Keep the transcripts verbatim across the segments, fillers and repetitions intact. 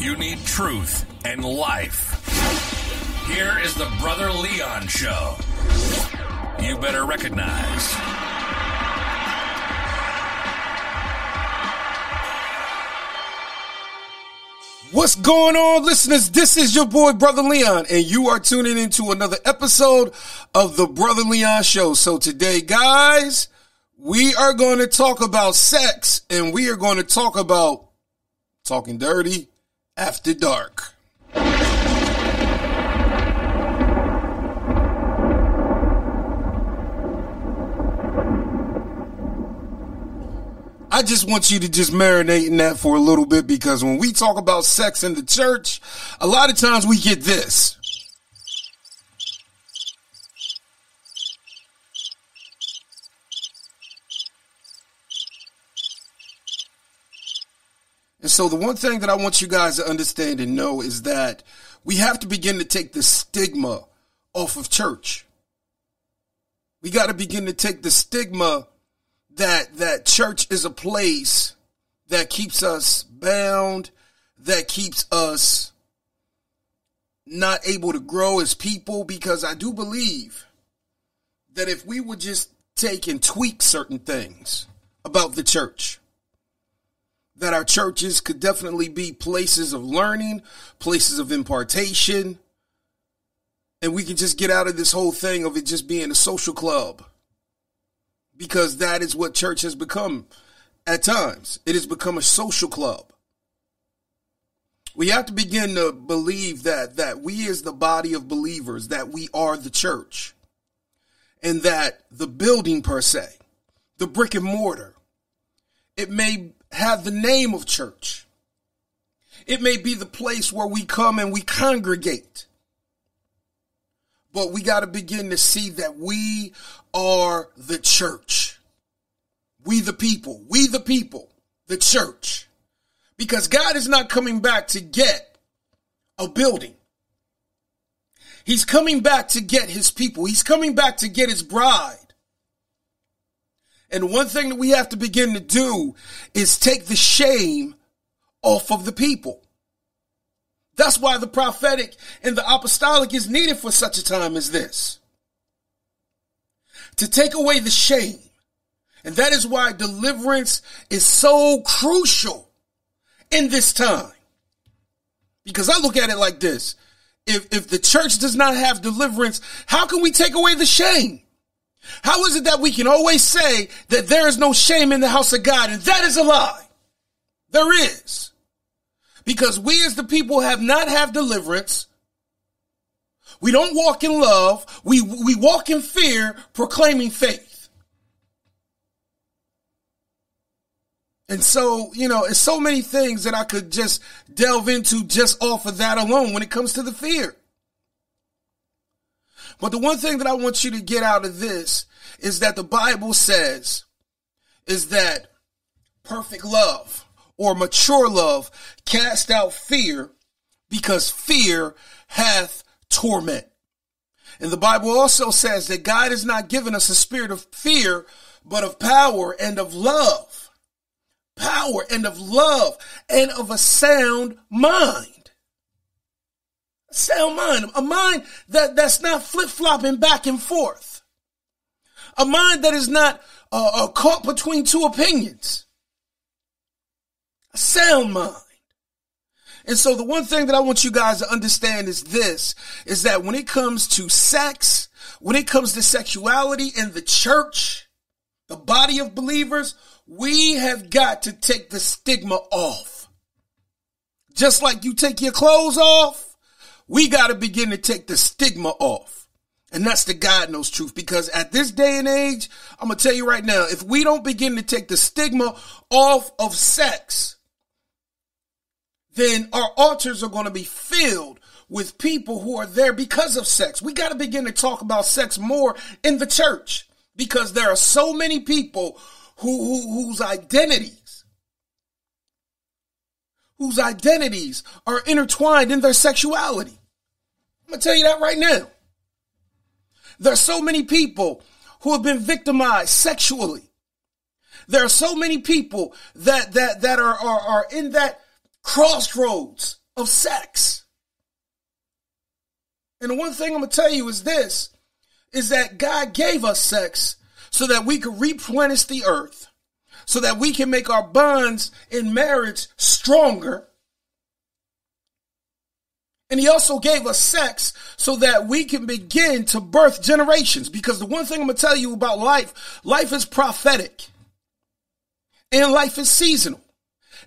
You need truth and life. Here is the Brother Leon Show. You better recognize. What's going on, listeners? This is your boy, Brother Leon, and you are tuning into another episode of the Brother Leon Show. So today, guys, we are going to talk about sex, and we are going to talk about talking dirty after dark. I just want you to just marinate in that for a little bit, because when we talk about sex in the church, a lot of times we get this. And so the one thing that I want you guys to understand and know is that we have to begin to take the stigma off of church. We got to begin to take the stigma That that church is a place that keeps us bound, that keeps us not able to grow as people, because I do believe that if we would just take and tweak certain things about the church, that our churches could definitely be places of learning, places of impartation, and we can just get out of this whole thing of it just being a social club. Because that is what church has become at times. It has become a social club. We have to begin to believe that, that we as the body of believers, that we are the church. And that the building per se, the brick and mortar, it may have the name of church. It may be the place where we come and we congregate. But we got to begin to see that we are the church. We the people. We the people. The church. Because God is not coming back to get a building. He's coming back to get his people. He's coming back to get his bride. And one thing that we have to begin to do is take the shame off of the people. That's why the prophetic and the apostolic is needed for such a time as this. To take away the shame. And that is why deliverance is so crucial in this time. Because I look at it like this. If, if the church does not have deliverance, how can we take away the shame? How is it that we can always say that there is no shame in the house of God? And that is a lie. There is. Because we as the people have not had deliverance. We don't walk in love. We, we walk in fear, proclaiming faith. And so, you know, it's so many things that I could just delve into just off of that alone when it comes to the fear. But the one thing that I want you to get out of this is that the Bible says is that perfect love, or mature love, cast out fear, because fear hath torment. And the Bible also says that God has not given us a spirit of fear, but of power and of love. Power and of love and of a sound mind. A sound mind. A mind that, that's not flip-flopping back and forth. A mind that is not uh, uh, caught between two opinions. Sound mind. And so the one thing that I want you guys to understand is this, is that when it comes to sex, when it comes to sexuality in the church, the body of believers, we have got to take the stigma off. Just like you take your clothes off, we got to begin to take the stigma off. And that's the God knows truth, because at this day and age, I'm going to tell you right now, if we don't begin to take the stigma off of sex, then our altars are going to be filled with people who are there because of sex. We got to begin to talk about sex more in the church, because there are so many people who, who whose identities, whose identities are intertwined in their sexuality. I'm going to tell you that right now. There are so many people who have been victimized sexually. There are so many people that that that are are, are in that crossroads of sex. And the one thing I'm going to tell you is this, is that God gave us sex so that we could replenish the earth, so that we can make our bonds in marriage stronger. And he also gave us sex so that we can begin to birth generations. Because the one thing I'm going to tell you about life, life is prophetic and life is seasonal.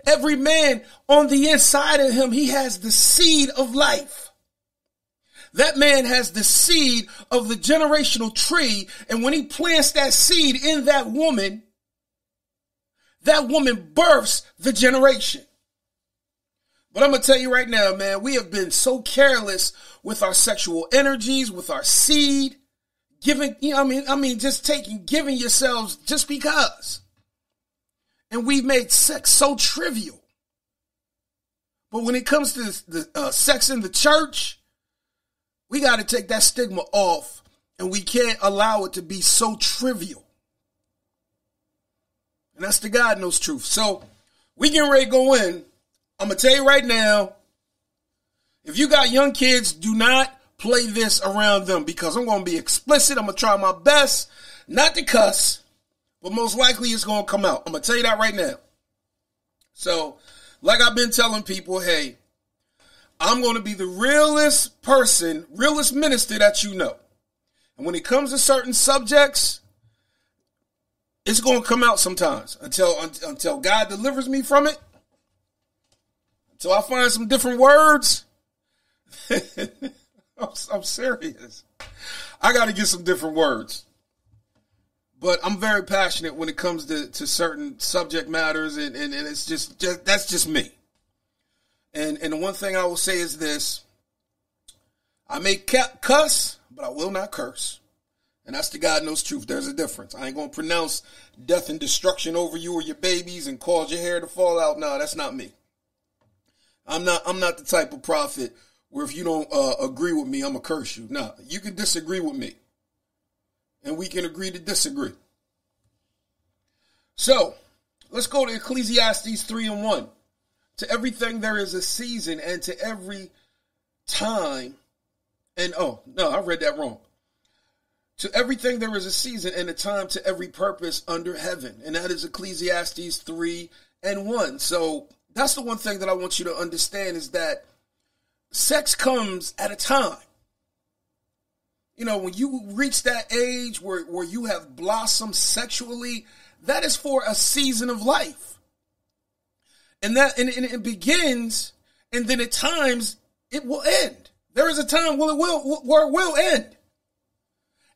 Every man on the inside of him, he has the seed of life. That man has the seed of the generational tree. And when he plants that seed in that woman, that woman births the generation. But I'm going to tell you right now, man, we have been so careless with our sexual energies, with our seed, giving, you know, I mean, I mean, just taking, giving yourselves just because. And we've made sex so trivial. But when it comes to the uh, sex in the church, we got to take that stigma off, and we can't allow it to be so trivial. And that's the God knows truth. So we getting ready to go in. I'm going to tell you right now, if you got young kids, do not play this around them, because I'm going to be explicit. I'm going to try my best not to cuss, but most likely it's going to come out. I'm going to tell you that right now. So like I've been telling people, hey, I'm going to be the realest person, realest minister that you know. And when it comes to certain subjects, it's going to come out sometimes until until God delivers me from it. Until I find some different words. I'm, I'm serious. I got to get some different words. But I'm very passionate when it comes to, to certain subject matters, and, and, and it's just, just that's just me. And and the one thing I will say is this. I may cuss, but I will not curse. And that's the God knows truth. There's a difference. I ain't going to pronounce death and destruction over you or your babies and cause your hair to fall out. No, that's not me. I'm not I'm not the type of prophet where if you don't uh, agree with me, I'm going to curse you. No, you can disagree with me. And we can agree to disagree. So let's go to Ecclesiastes three and one. To everything there is a season, and to every time, and oh, no, I read that wrong. To everything there is a season and a time to every purpose under heaven. And that is Ecclesiastes three and one. So that's the one thing that I want you to understand is that sex comes at a time. You know, when you reach that age where, where you have blossomed sexually, that is for a season of life. And that and, and it begins, and then at times it will end. There is a time where it will, where it will end.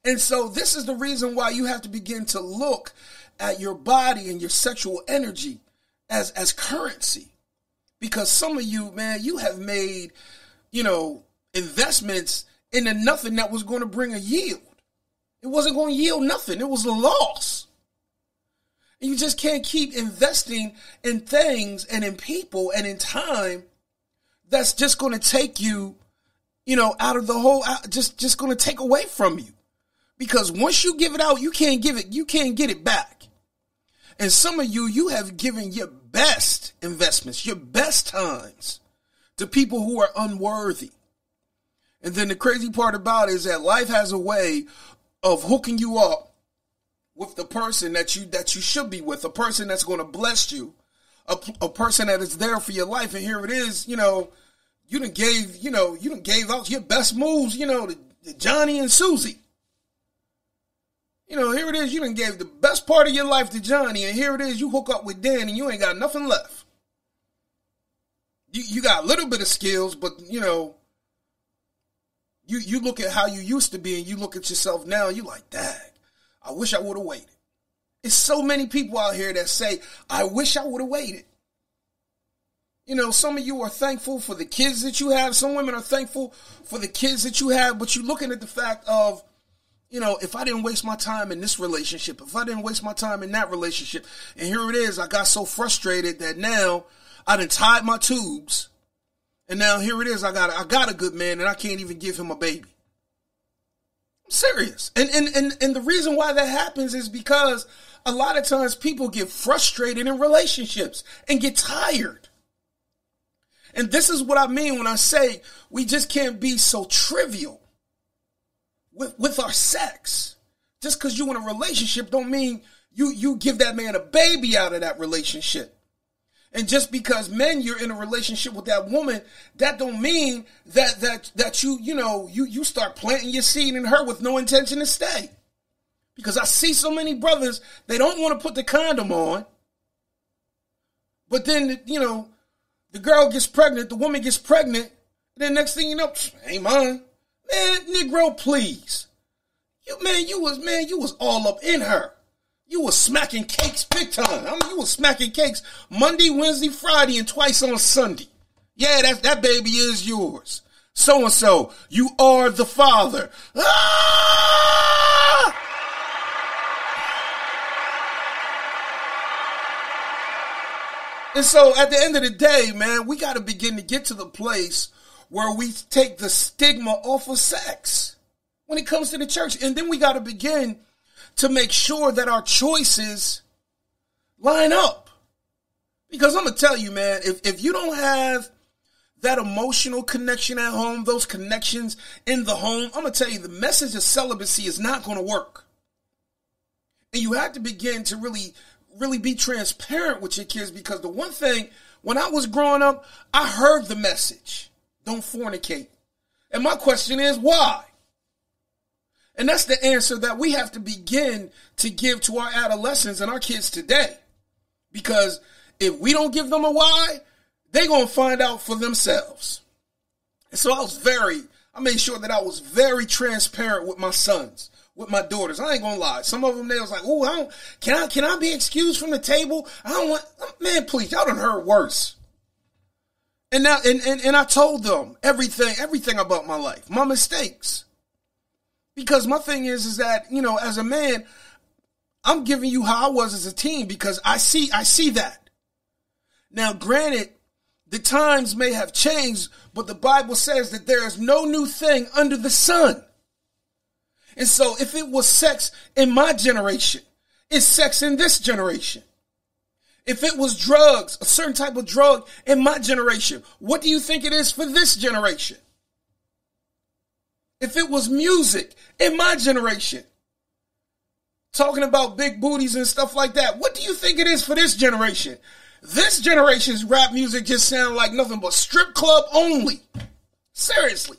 And so this is the reason why you have to begin to look at your body and your sexual energy as, as currency. Because some of you, man, you have made, you know, investments into nothing that was going to bring a yield. It wasn't going to yield nothing. It was a loss. You just can't keep investing in things and in people and in time that's just going to take you, you know, out of the whole, just, just going to take away from you. Because once you give it out, you can't give it, you can't get it back. And some of you, you have given your best investments, your best times to people who are unworthy. And then the crazy part about it is that life has a way of hooking you up with the person that you that you should be with, a person that's going to bless you, a, a person that is there for your life. And here it is, you know, you done gave, you know, you done gave out your best moves, you know, to, to Johnny and Susie. You know, here it is, you done gave the best part of your life to Johnny, and here it is, you hook up with Dan, and you ain't got nothing left. You you got a little bit of skills, but you know, you you look at how you used to be, and you look at yourself now, and you like, dang, I wish I would have waited. It's so many people out here that say, I wish I would have waited. You know, some of you are thankful for the kids that you have. Some women are thankful for the kids that you have. But you're looking at the fact of, you know, if I didn't waste my time in this relationship, if I didn't waste my time in that relationship. And here it is. I got so frustrated that now I done tied my tubes. And now here it is. I got, I got a good man and I can't even give him a baby. I'm serious. And, and and and the reason why that happens is because a lot of times people get frustrated in relationships and get tired. And this is what I mean when I say we just can't be so trivial with, with our sex. Just because you're in a relationship don't mean you, you give that man a baby out of that relationship. And just because, men, you're in a relationship with that woman, that don't mean that that that you, you know, you, you start planting your seed in her with no intention to stay. Because I see so many brothers, they don't want to put the condom on. But then, you know, the girl gets pregnant, the woman gets pregnant, and then next thing you know, ain't mine. Man, Negro, please. You man, you was man, you was all up in her. You was smacking cakes big time. I mean, you was smacking cakes Monday, Wednesday, Friday, and twice on Sunday. Yeah, that, that baby is yours. So-and-so, you are the father. Ah! And so at the end of the day, man, we got to begin to get to the place where we take the stigma off of sex when it comes to the church. And then we got to begin to make sure that our choices line up. Because I'm going to tell you, man, if, if you don't have that emotional connection at home, those connections in the home, I'm going to tell you, the message of celibacy is not going to work. And you have to begin to really, really be transparent with your kids. Because the one thing, when I was growing up, I heard the message, don't fornicate. And my question is, why? And that's the answer that we have to begin to give to our adolescents and our kids today. Because if we don't give them a why, they're going to find out for themselves. And so I was very, I made sure that I was very transparent with my sons, with my daughters. I ain't going to lie. Some of them, they was like, oh, I don't, can I, can I be excused from the table? I don't want, man, please, y'all done heard worse. And now, and, and, and I told them everything, everything about my life, my mistakes. Because my thing is, is that, you know, as a man, I'm giving you how I was as a teen because I see, I see that. Now, granted, the times may have changed, but the Bible says that there is no new thing under the sun. And so if it was sex in my generation, it's sex in this generation. If it was drugs, a certain type of drug in my generation, what do you think it is for this generation? If it was music in my generation, talking about big booties and stuff like that, what do you think it is for this generation? This generation's rap music just sounds like nothing but strip club only. Seriously.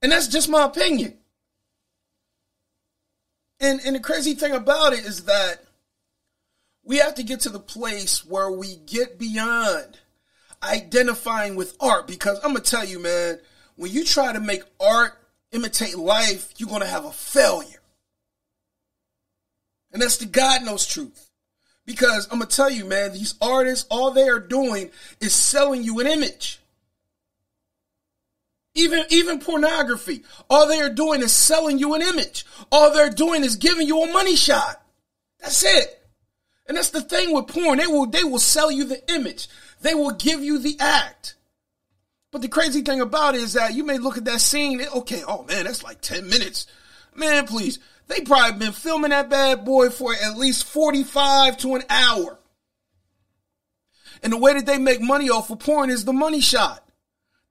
And that's just my opinion. And, and the crazy thing about it is that we have to get to the place where we get beyond identifying with art. Because I'm going to tell you, man, when you try to make art imitate life, you're going to have a failure. And that's the God knows truth. Because I'm going to tell you, man, these artists, all they are doing is selling you an image. Even, even pornography, all they are doing is selling you an image. All they're doing is giving you a money shot. That's it. And that's the thing with porn. They will, they will sell you the image. They will give you the act. But the crazy thing about it is that you may look at that scene, okay, oh man, that's like ten minutes. Man, please. They probably been filming that bad boy for at least forty-five to an hour. And the way that they make money off of porn is the money shot.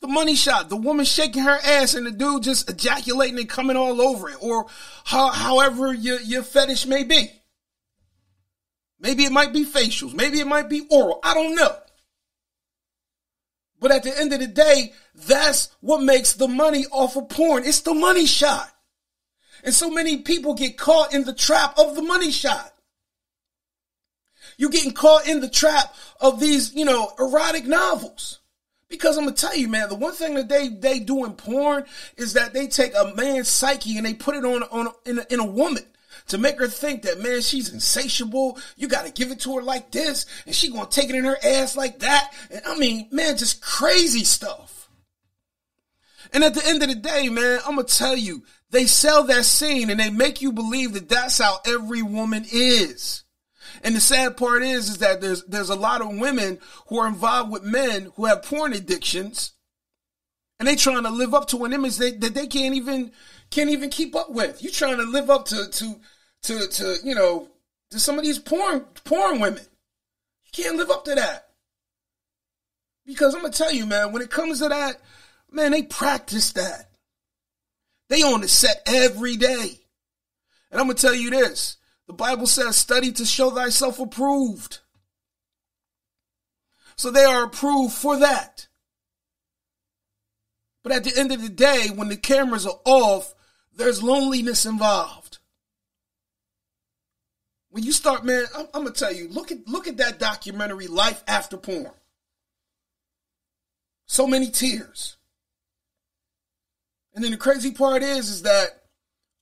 The money shot. The woman shaking her ass and the dude just ejaculating and coming all over it. Or how, however your, your fetish may be. Maybe it might be facials. Maybe it might be oral. I don't know. But at the end of the day, that's what makes the money off of porn. It's the money shot. And so many people get caught in the trap of the money shot. You're getting caught in the trap of these, you know, erotic novels. Because I'm going to tell you, man, the one thing that they, they do in porn is that they take a man's psyche and they put it on, on in, a, in a woman. To make her think that, man, she's insatiable. You got to give it to her like this. And she going to take it in her ass like that. And I mean, man, just crazy stuff. And at the end of the day, man, I'm going to tell you, they sell that scene and they make you believe that that's how every woman is. And the sad part is, is that there's, there's a lot of women who are involved with men who have porn addictions. And they trying to live up to an image that, that they can't even, can't even keep up with. You trying to live up to, to, to, to, you know, to some of these porn, porn women. You can't live up to that. Because I'm going to tell you, man, when it comes to that, man, they practice that. They on the set every day. And I'm going to tell you this. The Bible says, study to show thyself approved. So they are approved for that. But at the end of the day, when the cameras are off, there's loneliness involved. When you start, man, I'm, I'm going to tell you, look at, look at that documentary, Life After Porn. So many tears. And then the crazy part is, is that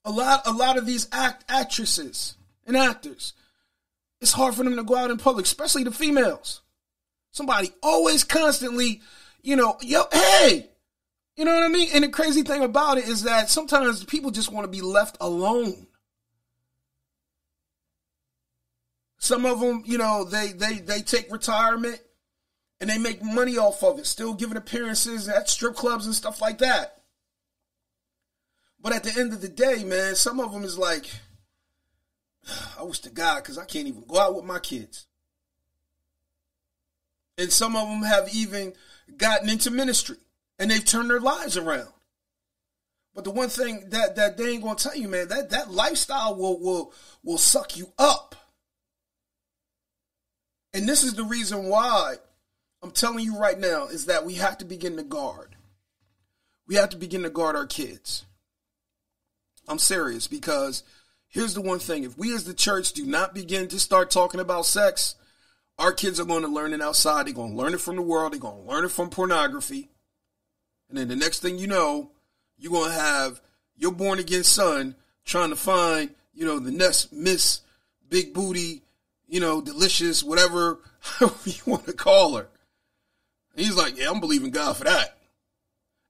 a lot, a lot of these act actresses and actors, it's hard for them to go out in public, especially the females. Somebody always constantly, you know, yo, hey, you know what I mean? And the crazy thing about it is that sometimes people just want to be left alone. Some of them, you know, they they they take retirement and they make money off of it, still giving appearances at strip clubs and stuff like that. But at the end of the day, man, some of them is like, I wish to God, because I can't even go out with my kids. And some of them have even gotten into ministry and they've turned their lives around. But the one thing that, that they ain't going to tell you, man, that, that lifestyle will, will, will suck you up. And this is the reason why I'm telling you right now is that we have to begin to guard. We have to begin to guard our kids. I'm serious, because here's the one thing. If we as the church do not begin to start talking about sex, our kids are going to learn it outside. They're going to learn it from the world. They're going to learn it from pornography. And then the next thing you know, you're going to have your born-again son trying to find, you know, the next Miss Big Booty, you know, delicious, whatever you want to call her. And he's like, yeah, I'm believing God for that.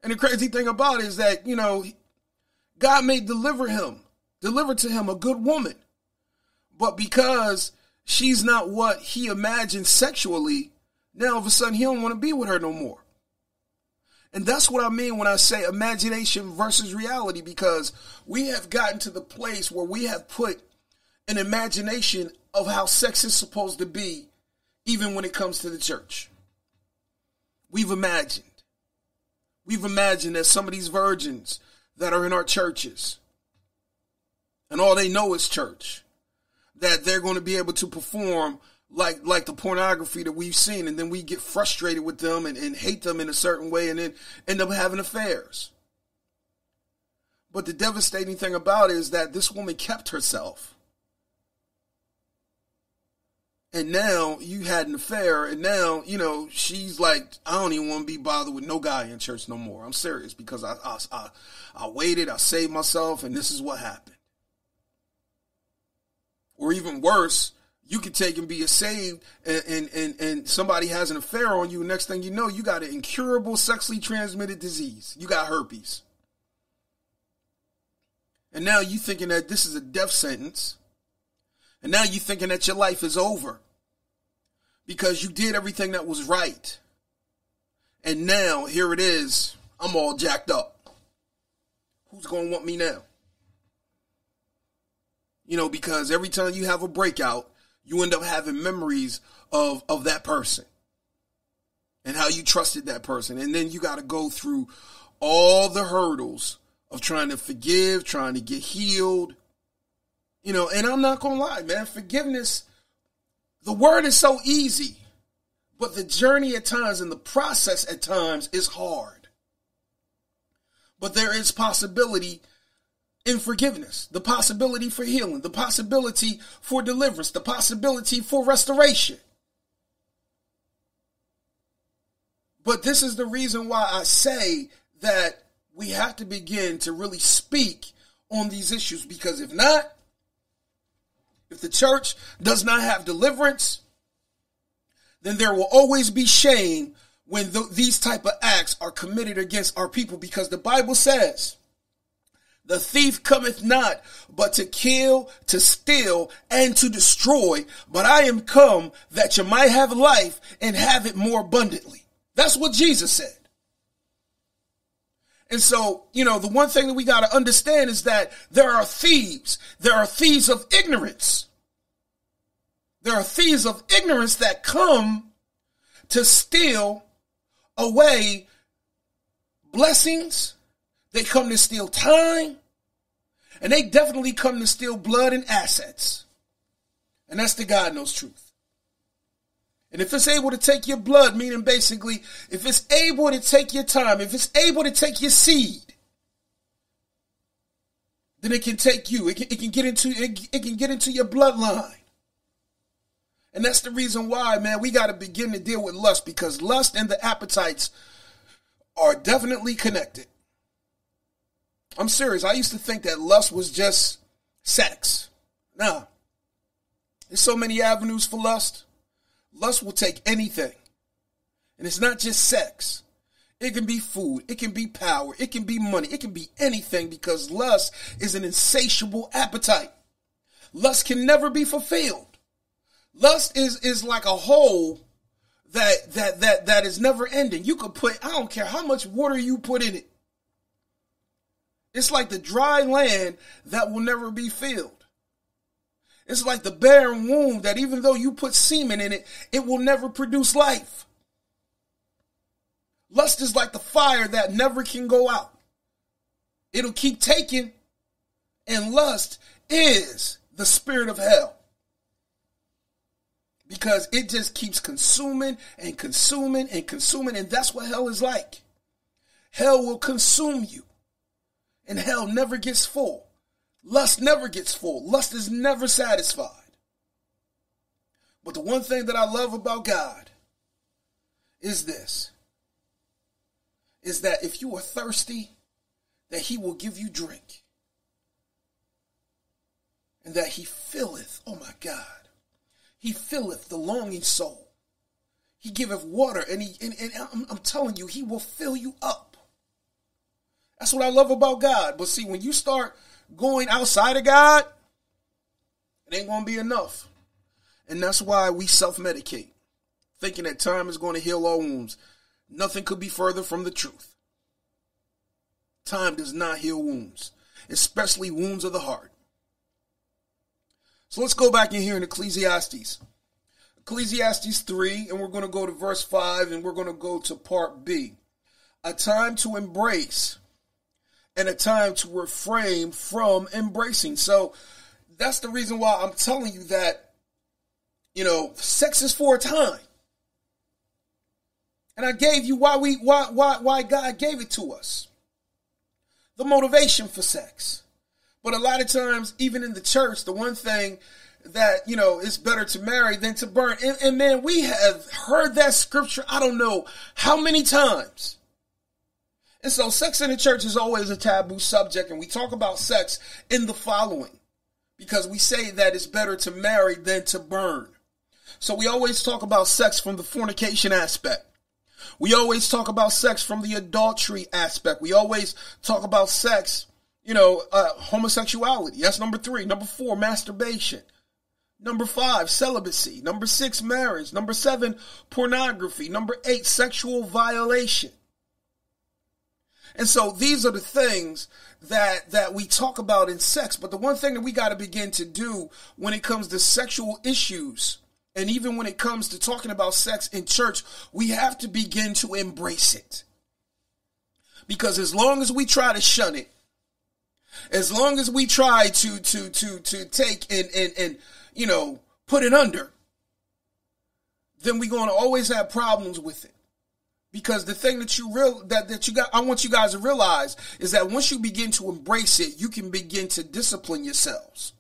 And the crazy thing about it is that, you know, God may deliver him, deliver to him a good woman. But because she's not what he imagined sexually, now all of a sudden he don't want to be with her no more. And that's what I mean when I say imagination versus reality, because we have gotten to the place where we have put an imagination of how sex is supposed to be, even when it comes to the church. We've imagined. We've imagined that some of these virgins that are in our churches, and all they know is church, that they're going to be able to perform like like the pornography that we've seen, and then we get frustrated with them and, and hate them in a certain way and then end up having affairs. But the devastating thing about it is that this woman kept herself. And now you had an affair, and now, you know, she's like, I don't even want to be bothered with no guy in church no more. I'm serious, because I, I, I, I waited, I saved myself, and this is what happened. Or even worse, you could take and be saved, and, and, and, and somebody has an affair on you, next thing you know, you got an incurable sexually transmitted disease. You got herpes. And now you thinking that this is a death sentence. And now you're thinking that your life is over because you did everything that was right. And now, here it is, I'm all jacked up. Who's going to want me now? You know, because every time you have a breakout, you end up having memories of, of that person and how you trusted that person. And then you got to go through all the hurdles of trying to forgive, trying to get healed. You know, and I'm not going to lie, man, forgiveness, the word is so easy, but the journey at times and the process at times is hard. But there is possibility in forgiveness, the possibility for healing, the possibility for deliverance, the possibility for restoration. But this is the reason why I say that we have to begin to really speak on these issues, because if not, if the church does not have deliverance, then there will always be shame when th- these type of acts are committed against our people, because the Bible says, the thief cometh not but to kill, to steal, and to destroy, but I am come that you might have life and have it more abundantly. That's what Jesus said. And so, you know, the one thing that we got to understand is that there are thieves. There are thieves of ignorance. There are thieves of ignorance that come to steal, away blessings. They come to steal time. And they definitely come to steal blood and assets. And that's the God knows truth. And if it's able to take your blood, meaning basically, if it's able to take your time, if it's able to take your seed, then it can take you. It can, it can get into it, it can get into your bloodline. And that's the reason why, man, we got to begin to deal with lust, because lust and the appetites are definitely connected. I'm serious. I used to think that lust was just sex. Nah. There's so many avenues for lust. Lust will take anything. And it's not just sex. It can be food. It can be power. It can be money. It can be anything, because lust is an insatiable appetite. Lust can never be fulfilled. Lust is, is like a hole that, that, that, that is never ending. You could put, I don't care how much water you put in it. It's like the dry land that will never be filled. It's like the barren womb that even though you put semen in it, it will never produce life. Lust is like the fire that never can go out. It'll keep taking, and lust is the spirit of hell. Because it just keeps consuming and consuming and consuming. And that's what hell is like. Hell will consume you. And hell never gets full. Lust never gets full. Lust is never satisfied. But the one thing that I love about God is this. Is that if you are thirsty, that he will give you drink. And that he filleth, oh my God. He filleth the longing soul. He giveth water. And, he, and, and I'm, I'm telling you, he will fill you up. That's what I love about God. But see, when you start going outside of God, it ain't going to be enough. And that's why we self-medicate, thinking that time is going to heal all wounds. Nothing could be further from the truth. Time does not heal wounds, especially wounds of the heart. So let's go back in here in Ecclesiastes. Ecclesiastes three, and we're going to go to verse five, and we're going to go to part B. A time to embrace and a time to refrain from embracing. So that's the reason why I'm telling you that, you know, sex is for a time. And I gave you why we why why why God gave it to us. The motivation for sex. But a lot of times, even in the church, the one thing that, you know, it's better to marry than to burn. And, and man, we have heard that scripture, I don't know how many times. And so sex in the church is always a taboo subject. And we talk about sex in the following, because we say that it's better to marry than to burn. So we always talk about sex from the fornication aspect. We always talk about sex from the adultery aspect. We always talk about sex. You know, uh, homosexuality. That's number three. Number four, masturbation. Number five, celibacy. Number six, marriage. Number seven, pornography. Number eight, sexual violation. And so these are the things that, that we talk about in sex. But the one thing that we got to begin to do when it comes to sexual issues, and even when it comes to talking about sex in church, we have to begin to embrace it. Because as long as we try to shun it, as long as we try to to to to take and and and you know put it under, then we're going to always have problems with it. Because the thing that you real that, that you got, I want you guys to realize is that once you begin to embrace it, you can begin to discipline yourselves.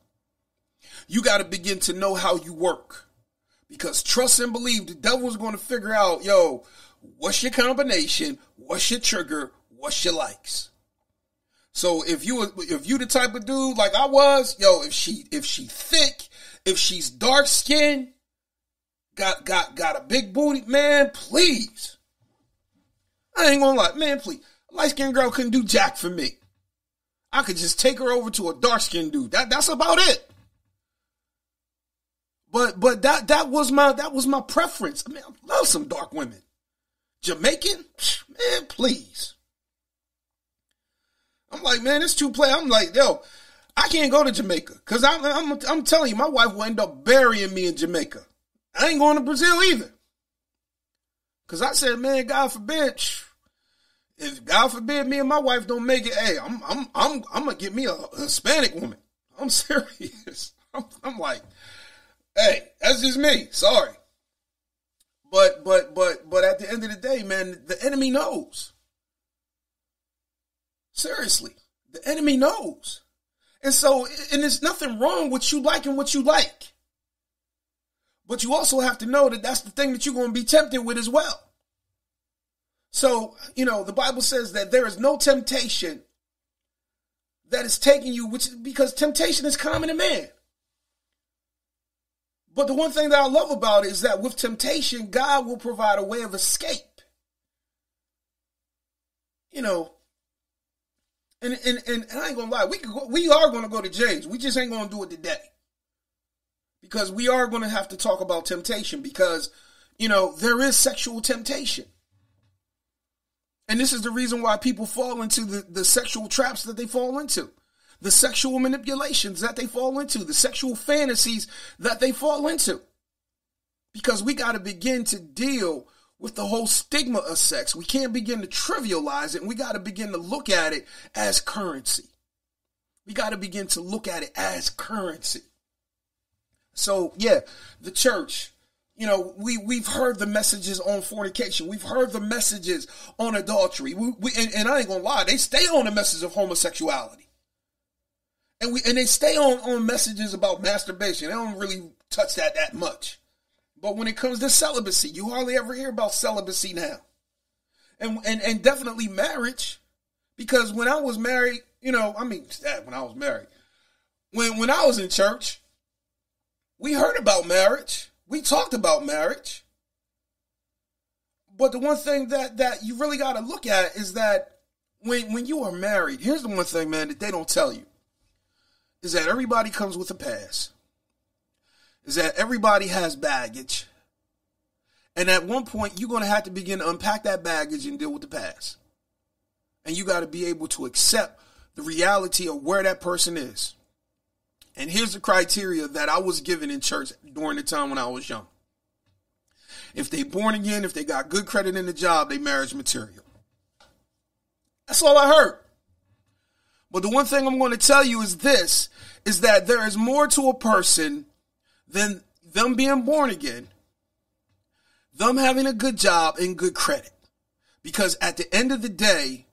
You got to begin to know how you work, because trust and believe, the devil is going to figure out, yo, what's your combination, what's your trigger, what's your likes. So if you if you the type of dude like I was, yo, if she if she thick, if she's dark skinned, got got got a big booty, man, please. I ain't gonna lie, man, please. A light skinned girl couldn't do jack for me. I could just take her over to a dark skinned dude. That that's about it. But but that that was my that was my preference. I mean, I love some dark women. Jamaican, man, please. I'm like, man, it's too play. I'm like, yo, I can't go to Jamaica, because I'm, I'm, I'm telling you, my wife will end up burying me in Jamaica. I ain't going to Brazil either. Because I said, man, God forbid, if God forbid me and my wife don't make it, hey, I'm I'm I'm I'm gonna get me a Hispanic woman. I'm serious. I'm, I'm like, hey, that's just me. Sorry. But but but but at the end of the day, man, the enemy knows. Seriously, the enemy knows. And so, and there's nothing wrong with you liking what you like. But you also have to know that that's the thing that you're going to be tempted with as well. So, you know, the Bible says that there is no temptation that is taking you, which because temptation is common to man. But the one thing that I love about it is that with temptation, God will provide a way of escape. You know, and and and, and I ain't gonna lie, we could go, we are gonna go to James. We just ain't gonna do it today, because we are gonna have to talk about temptation. Because you know there is sexual temptation, and this is the reason why people fall into the, the sexual traps that they fall into. The sexual manipulations that they fall into, the sexual fantasies that they fall into. Because we got to begin to deal with the whole stigma of sex. We can't begin to trivialize it, and we got to begin to look at it as currency. We got to begin to look at it as currency. So, yeah, the church, you know, we, we've heard the messages on fornication. We've heard the messages on adultery. We, we, and, and I ain't going to lie, they stay on the message of homosexuality. And, we, and they stay on, on messages about masturbation. They don't really touch that that much. But when it comes to celibacy, you hardly ever hear about celibacy now. And and, and definitely marriage. Because when I was married, you know, I mean, when I was married. When, when I was in church, we heard about marriage. We talked about marriage. But the one thing that, that you really got to look at is that when, when you are married, here's the one thing, man, that they don't tell you. Is that everybody comes with a past. Is that everybody has baggage. And at one point, you're going to have to begin to unpack that baggage and deal with the past. And you got to be able to accept the reality of where that person is. And here's the criteria that I was given in church during the time when I was young. If they born again, if they got good credit in the job, they marriage material. That's all I heard. But the one thing I'm going to tell you is this, is that there is more to a person than them being born again, them having a good job and good credit. Because at the end of the day,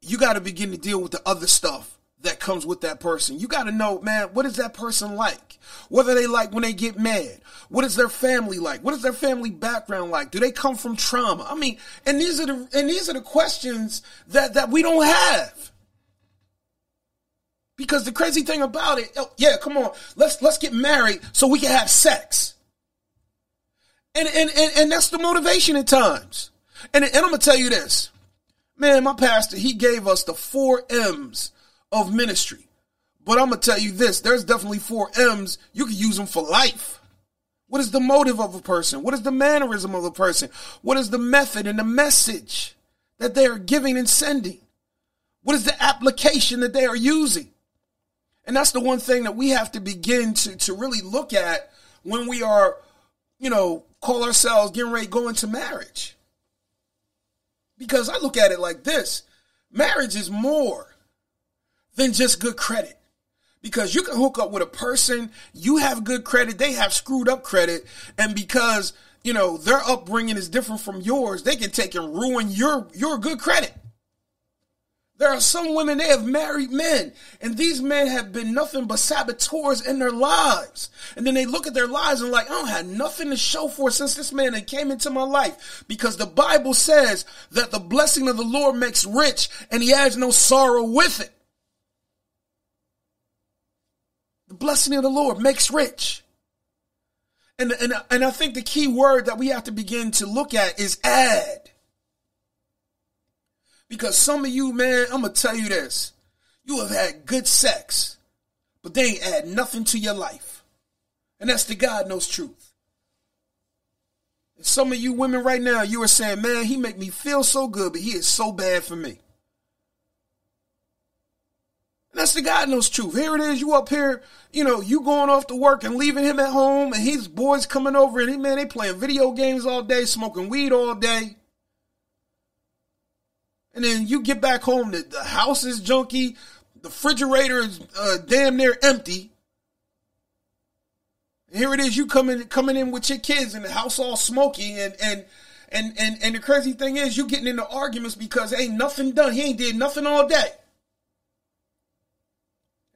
you got to begin to deal with the other stuff that comes with that person. You got to know, man, what is that person like? What are they like when they get mad? What is their family like? What is their family background like? Do they come from trauma? I mean, and these are the and these are the questions that, that we don't have. Because the crazy thing about it, oh, yeah, come on, let's let's get married so we can have sex. And and and, and that's the motivation at times. And, and I'm gonna tell you this, man. My pastor, he gave us the four M's of ministry, but I'm gonna tell you this: there's definitely four M's. You can use them for life. What is the motive of a person? What is the mannerism of a person? What is the method and the message that they are giving and sending? What is the application that they are using? And that's the one thing that we have to begin to, to really look at when we are, you know, call ourselves getting ready to go into marriage. Because I look at it like this. Marriage is more than just good credit. Because you can hook up with a person, you have good credit, they have screwed up credit, and because, you know, their upbringing is different from yours, they can take and ruin your, your good credit. There are some women, they have married men, and these men have been nothing but saboteurs in their lives. And then they look at their lives and like, I don't have nothing to show for since this man that came into my life. Because the Bible says that the blessing of the Lord makes rich, and he has no sorrow with it. The blessing of the Lord makes rich. And, and, and I think the key word that we have to begin to look at is add. Because some of you, man, I'm going to tell you this. You have had good sex, but they ain't add nothing to your life. And that's the God knows truth. And some of you women right now, you are saying, man, he make me feel so good, but he is so bad for me. And that's the God knows truth. Here it is. You up here, you know, you going off to work and leaving him at home, and his boys coming over, and he, man, they playing video games all day, smoking weed all day. And then you get back home, the, the house is junky, the refrigerator is uh, damn near empty. And here it is, you coming coming in with your kids, and the house all smoky, and and and and and the crazy thing is, you getting into arguments because ain't nothing done. He ain't did nothing all day.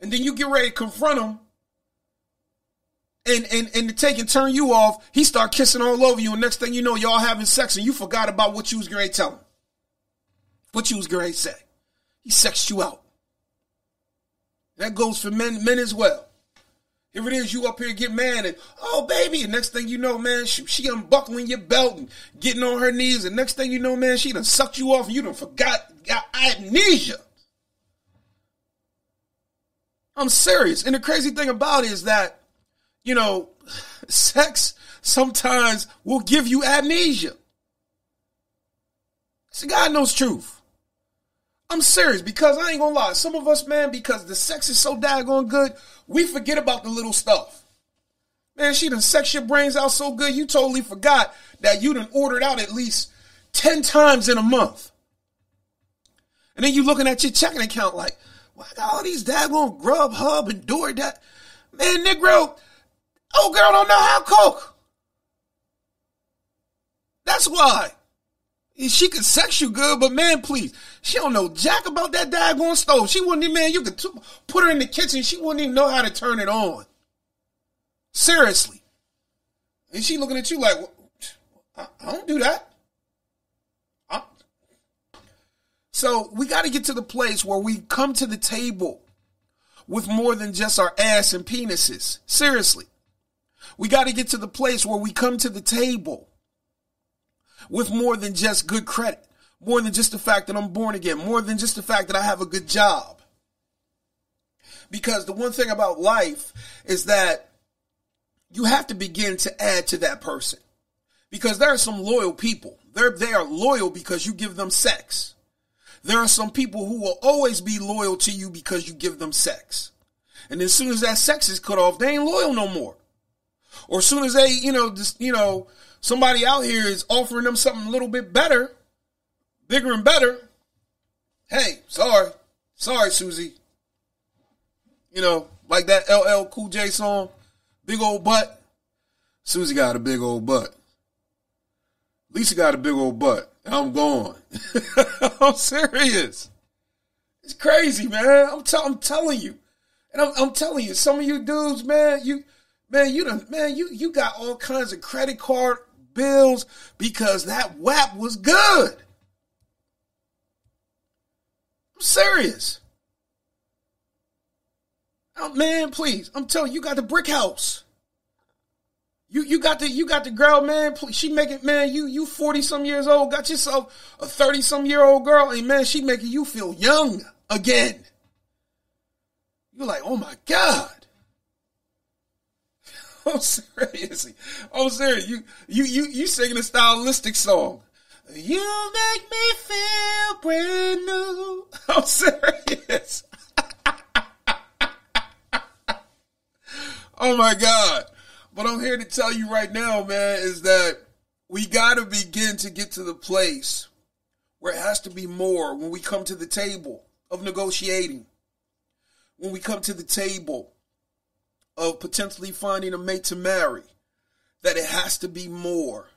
And then you get ready to confront him, and, and, and to take and turn you off, he start kissing all over you, and next thing you know, y'all having sex, and you forgot about what you was going to tell him, what you was going to say. He sexed you out. That goes for men, men as well. Here it is, you up here get mad, and, oh, baby, and next thing you know, man, she, she unbuckling your belt and getting on her knees, and next thing you know, man, she done sucked you off, and you done forgot, got amnesia. I'm serious. And the crazy thing about it is that, you know, sex sometimes will give you amnesia. See, God knows truth. I'm serious, because I ain't going to lie. Some of us, man, because the sex is so daggone good, we forget about the little stuff. Man, she done sex your brains out so good, you totally forgot that you done ordered out at least ten times in a month. And then you looking at your checking account like, I got all these daggone Grubhub and DoorDash. Man, Negro, old girl don't know how to cook. That's why. She can sex you good, but man, please, she don't know jack about that daggone stove. She wouldn't even, man, you could put her in the kitchen, she wouldn't even know how to turn it on. Seriously. And she looking at you like, well, I don't do that. So we got to get to the place where we come to the table with more than just our ass and penises. Seriously. We got to get to the place where we come to the table with more than just good credit, more than just the fact that I'm born again, more than just the fact that I have a good job. Because the one thing about life is that you have to begin to add to that person, because there are some loyal people. They're, they are loyal because you give them sex. There are some people who will always be loyal to you because you give them sex. And as soon as that sex is cut off, they ain't loyal no more. Or as soon as they, you know, just, you know, somebody out here is offering them something a little bit better, bigger and better. Hey, sorry. Sorry, Susie. You know, like that L L Cool J song, big old butt. Susie got a big old butt. Lisa got a big old butt. I'm gone. I'm serious. It's crazy, man. I'm, tell, I'm telling you, and I'm, I'm telling you, some of you dudes, man, you, man, you done, man, you, you got all kinds of credit card bills because that W A P was good. I'm serious. Oh, man, please, I'm telling you, you got the brick house. You you got the you got the girl, man. She making, man, you you forty some years old, got yourself a thirty some year old girl, and man, she making you feel young again. You're like, oh my God. Oh seriously, oh serious. You you you you singing a stylistic song. You make me feel brand new. I'm serious. Oh my God. What I'm here to tell you right now, man, is that we got to begin to get to the place where it has to be more when we come to the table of negotiating, when we come to the table of potentially finding a mate to marry, that it has to be more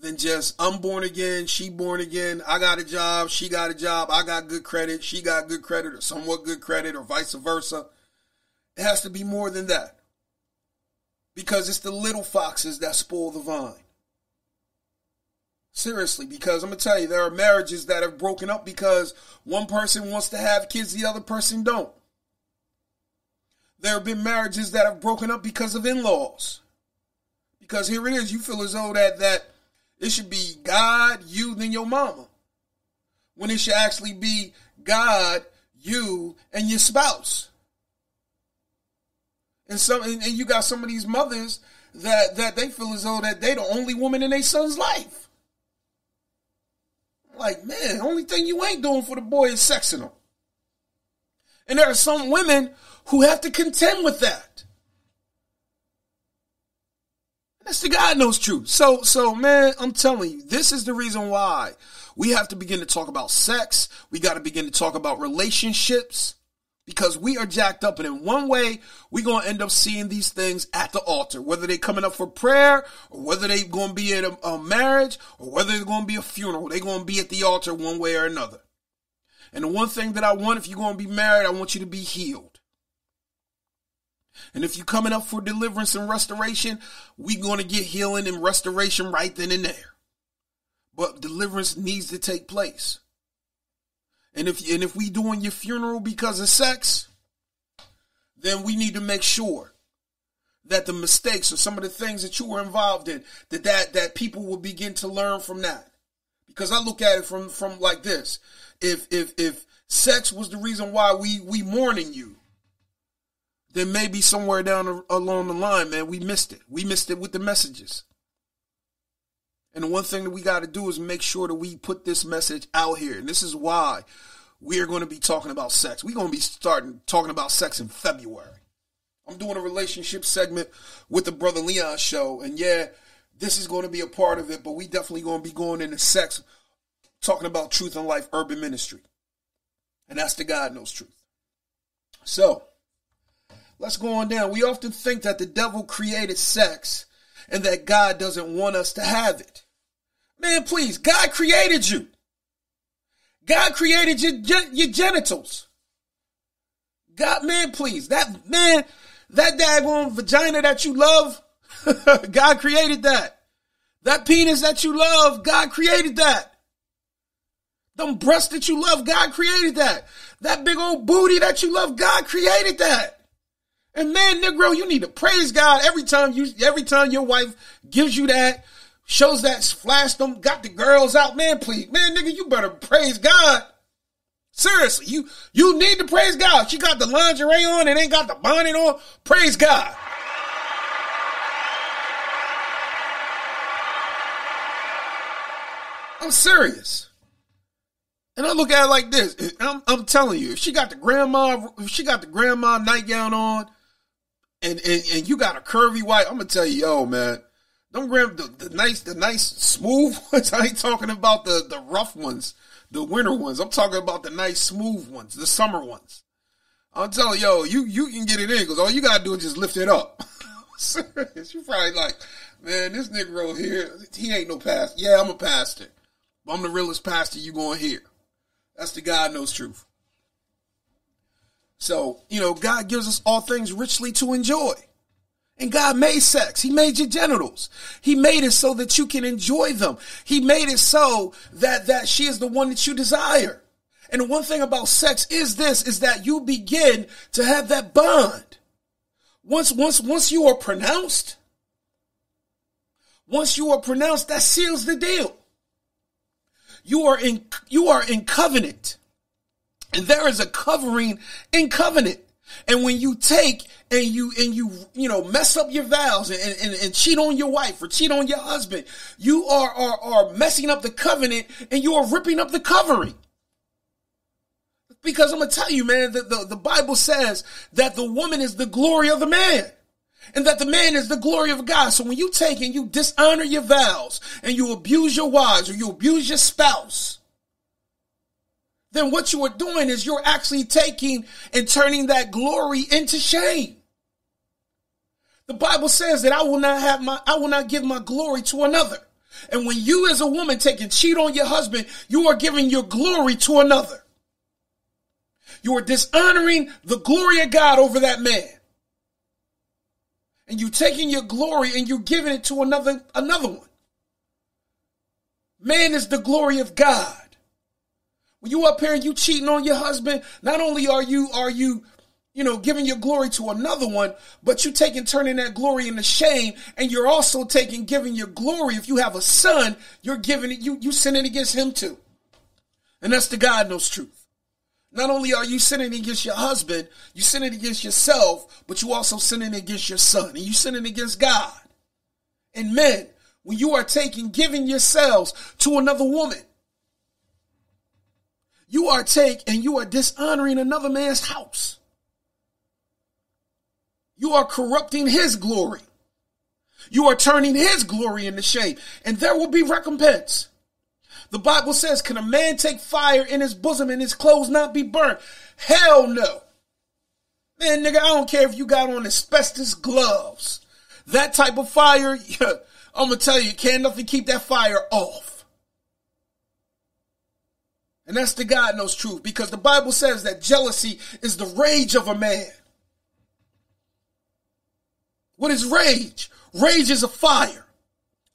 than just I'm born again, she born again, I got a job, she got a job, I got good credit, she got good credit, or somewhat good credit, or vice versa. It has to be more than that. Because it's the little foxes that spoil the vine. Seriously, because I'm going to tell you, there are marriages that have broken up because one person wants to have kids, the other person don't. There have been marriages that have broken up because of in-laws. Because here it is, you feel as though that, that it should be God, you, then your mama. When it should actually be God, you, and your spouse. And some, and you got some of these mothers that, that they feel as though that they the only woman in their son's life. Like, man, the only thing you ain't doing for the boy is sexing him. And there are some women who have to contend with that. That's the God knows truth. So, so man, I'm telling you, this is the reason why we have to begin to talk about sex. We got to begin to talk about relationships, because we are jacked up. And in one way, we're going to end up seeing these things at the altar, whether they're coming up for prayer or whether they're going to be at a, a marriage or whether it's going to be a funeral. They're going to be at the altar one way or another. And the one thing that I want, if you're going to be married, I want you to be healed. And if you're coming up for deliverance and restoration, we're going to get healing and restoration right then and there. But deliverance needs to take place. And if and if we doing your funeral because of sex, then we need to make sure that the mistakes or some of the things that you were involved in, that that, that people will begin to learn from that. Because I look at it from, from like this. If if if sex was the reason why we we mourning you, then maybe somewhere down along the line, man, we missed it. We missed it with the messages. And the one thing that we got to do is make sure that we put this message out here. And this is why we are going to be talking about sex. We're going to be starting talking about sex in February. I'm doing a relationship segment with the Brother Leon show. And yeah, this is going to be a part of it, but we definitely going to be going into sex, talking about Truth and Life Urban Ministry. And that's the God knows truth. So let's go on down. We often think that the devil created sex and that God doesn't want us to have it. Man, please, God created you. God created your, your genitals. God, man, please, that, man, that daggone vagina that you love, God created that. That penis that you love, God created that. Them breasts that you love, God created that. That big old booty that you love, God created that. And man, Negro, you need to praise God every time you, every time your wife gives you that, shows that, flashed them, got the girls out. Man, please, man, nigga, you better praise God. Seriously, you, you need to praise God. She got the lingerie on and ain't got the bonnet on. Praise God. I'm serious. And I look at it like this. I'm, I'm telling you, if she got the grandma, if she got the grandma nightgown on, And, and and you got a curvy white, I'm gonna tell you, yo, man, them grand, the, the nice, the nice smooth ones. I ain't talking about the, the rough ones, the winter ones. I'm talking about the nice smooth ones, the summer ones. I'm telling you, yo, you you can get it in because all you gotta do is just lift it up. Serious, you probably like, man, this Negro here, he ain't no pastor. Yeah, I'm a pastor, but I'm the realest pastor you gonna hear. That's the God knows truth. So, you know, God gives us all things richly to enjoy. And God made sex. He made your genitals. He made it so that you can enjoy them. He made it so that, that she is the one that you desire. And the one thing about sex is this, is that you begin to have that bond. Once, once, once you are pronounced, once you are pronounced, that seals the deal. You are in, you are in covenant. And there is a covering in covenant. And when you take and you, and you, you know, mess up your vows and, and, and cheat on your wife or cheat on your husband, you are, are, are messing up the covenant and you are ripping up the covering. Because I'm going to tell you, man, that the, the Bible says that the woman is the glory of the man and that the man is the glory of God. So when you take and you dishonor your vows and you abuse your wives or you abuse your spouse, then what you are doing is you're actually taking and turning that glory into shame. The Bible says that I will not have my, I will not give my glory to another. And when you as a woman take and cheat on your husband, you are giving your glory to another. You are dishonoring the glory of God over that man. And you taking your glory and you giving it to another, another one. Man is the glory of God. When you up here and you cheating on your husband, not only are you, are you, you know, giving your glory to another one, but you taking, turning that glory into shame. And you're also taking, giving your glory. If you have a son, you're giving it, you, you sinning against him too. And that's the God knows truth. Not only are you sinning against your husband, you sinning against yourself, but you also sinning against your son and you sinning against God. And men, when you are taking, giving yourselves to another woman, you are take and you are dishonoring another man's house. You are corrupting his glory. You are turning his glory into shame, and there will be recompense. The Bible says, can a man take fire in his bosom and his clothes not be burnt? Hell no. Man, nigga, I don't care if you got on asbestos gloves. That type of fire, I'm going to tell you, can't nothing keep that fire off. And that's the God knows truth, because the Bible says that jealousy is the rage of a man. What is rage? Rage is a fire,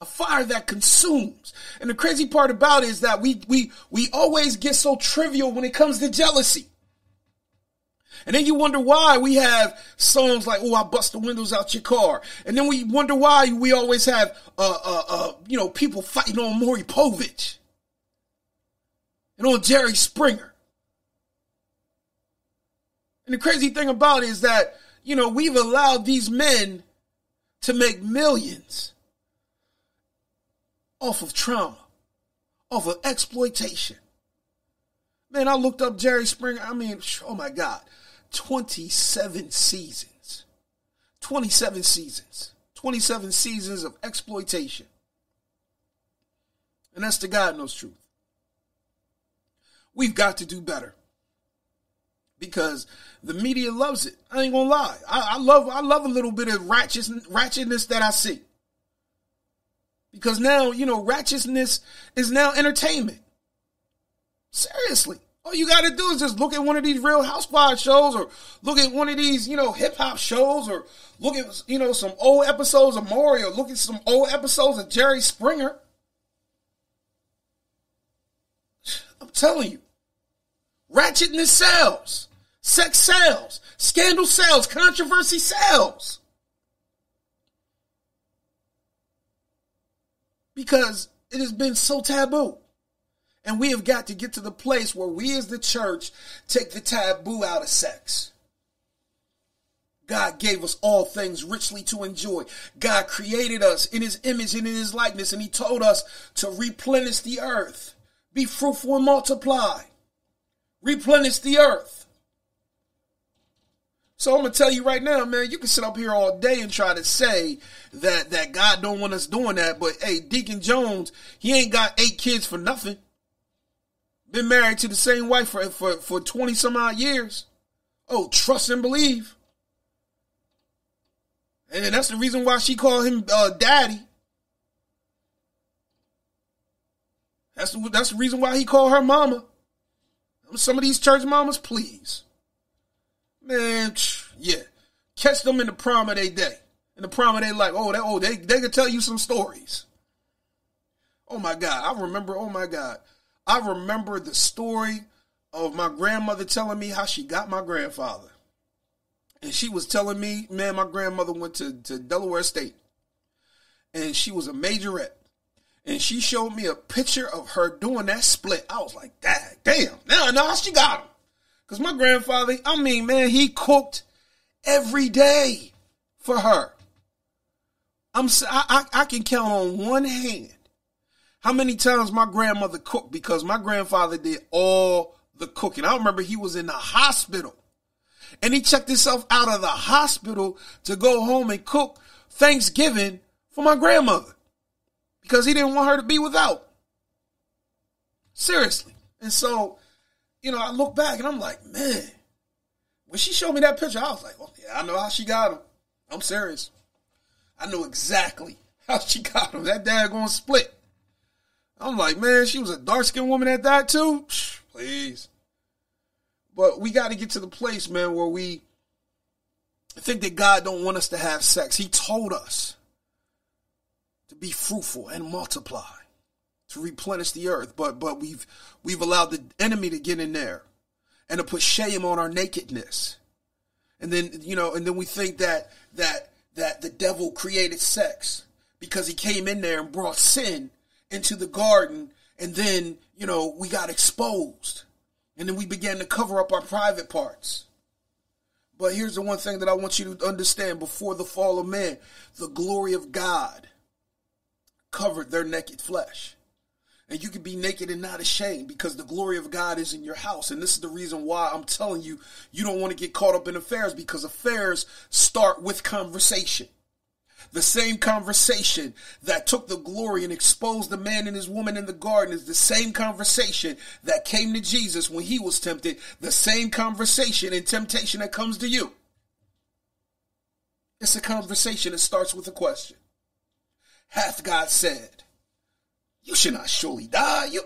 a fire that consumes. And the crazy part about it is that we we we always get so trivial when it comes to jealousy. And then you wonder why we have songs like, oh, I bust the windows out your car. And then we wonder why we always have, uh, uh, uh, you know, people fighting on Maury Povich and on Jerry Springer. And the crazy thing about it is that, you know, we've allowed these men to make millions off of trauma, off of exploitation. Man, I looked up Jerry Springer. I mean, oh my God, twenty-seven seasons, twenty-seven seasons, twenty-seven seasons of exploitation. And that's the God knows truth. We've got to do better, because the media loves it. I ain't gonna lie. I, I love I love a little bit of ratchet, ratchetness that I see. Because now, you know, ratchetness is now entertainment. Seriously. All you gotta do is just look at one of these Real Housewives shows, or look at one of these, you know, hip hop shows, or look at, you know, some old episodes of Maury, or look at some old episodes of Jerry Springer. I'm telling you. Ratchetness sells. Sex sells, scandal sells, controversy sells. Because it has been so taboo. And we have got to get to the place where we as the church take the taboo out of sex. God gave us all things richly to enjoy. God created us in his image and in his likeness, and he told us to replenish the earth. Be fruitful and multiply. Replenish the earth. So I'm going to tell you right now, man, you can sit up here all day and try to say that, that God don't want us doing that. But, hey, Deacon Jones, he ain't got eight kids for nothing. Been married to the same wife for, for, for twenty some odd years. Oh, trust and believe. And that's the reason why she called him uh, daddy. That's the, that's the reason why he called her mama. Some of these church mamas, please. Man, yeah. Catch them in the prime of their day. In the prime of their life. Oh, they, oh, they, they could tell you some stories. Oh, my God. I remember, oh, my God. I remember the story of my grandmother telling me how she got my grandfather. And she was telling me, man, my grandmother went to, to Delaware State. And she was a majorette. And she showed me a picture of her doing that split. I was like, dang, damn. Now I know how she got him. Because my grandfather, I mean, man, he cooked every day for her. I'm, I, I can count on one hand how many times my grandmother cooked, because my grandfather did all the cooking. I remember he was in the hospital, and he checked himself out of the hospital to go home and cook Thanksgiving for my grandmother, because he didn't want her to be without. Seriously. And so, you know, I look back and I'm like, man, when she showed me that picture, I was like, well, yeah, I know how she got him. I'm serious. I know exactly how she got him. That daggone split. I'm like, man, she was a dark-skinned woman at that too? Please. But we got to get to the place, man, where we think that God don't want us to have sex. He told us to be fruitful and multiply, to replenish the earth, but but we've we've allowed the enemy to get in there and to put shame on our nakedness. And then, you know, and then we think that that that the devil created sex because he came in there and brought sin into the garden, and then, you know, we got exposed. And then we began to cover up our private parts. But here's the one thing that I want you to understand: before the fall of man, the glory of God covered their naked flesh. And you can be naked and not ashamed because the glory of God is in your house. And this is the reason why I'm telling you, you don't want to get caught up in affairs, because affairs start with conversation. The same conversation that took the glory and exposed the man and his woman in the garden is the same conversation that came to Jesus when he was tempted. The same conversation and temptation that comes to you. It's a conversation that starts with a question. Hath God said, you should not surely die. You,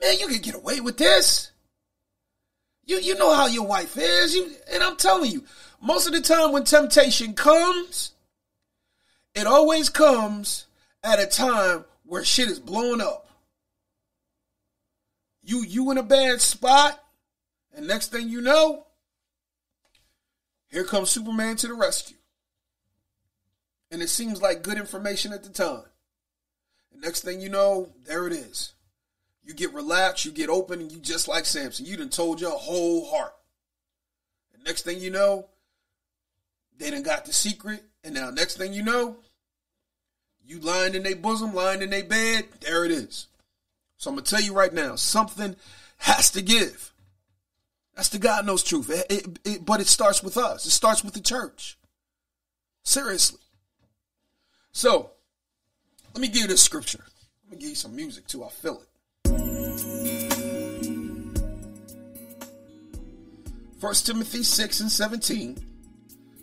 man, you can get away with this. You, you know how your wife is. You, and I'm telling you, most of the time when temptation comes, it always comes at a time where shit is blowing up. You, you in a bad spot, and next thing you know, here comes Superman to the rescue. And it seems like good information at the time. Next thing you know, there it is. You get relaxed, you get open, and you just like Samson. You done told your whole heart. And next thing you know, they done got the secret. And now next thing you know, you lying in their bosom, lying in their bed. There it is. So I'm going to tell you right now, something has to give. That's the God knows truth. It, it, it, but it starts with us. It starts with the church. Seriously. So, let me give you this scripture. Let me give you some music too. I feel it. First Timothy six and seventeen.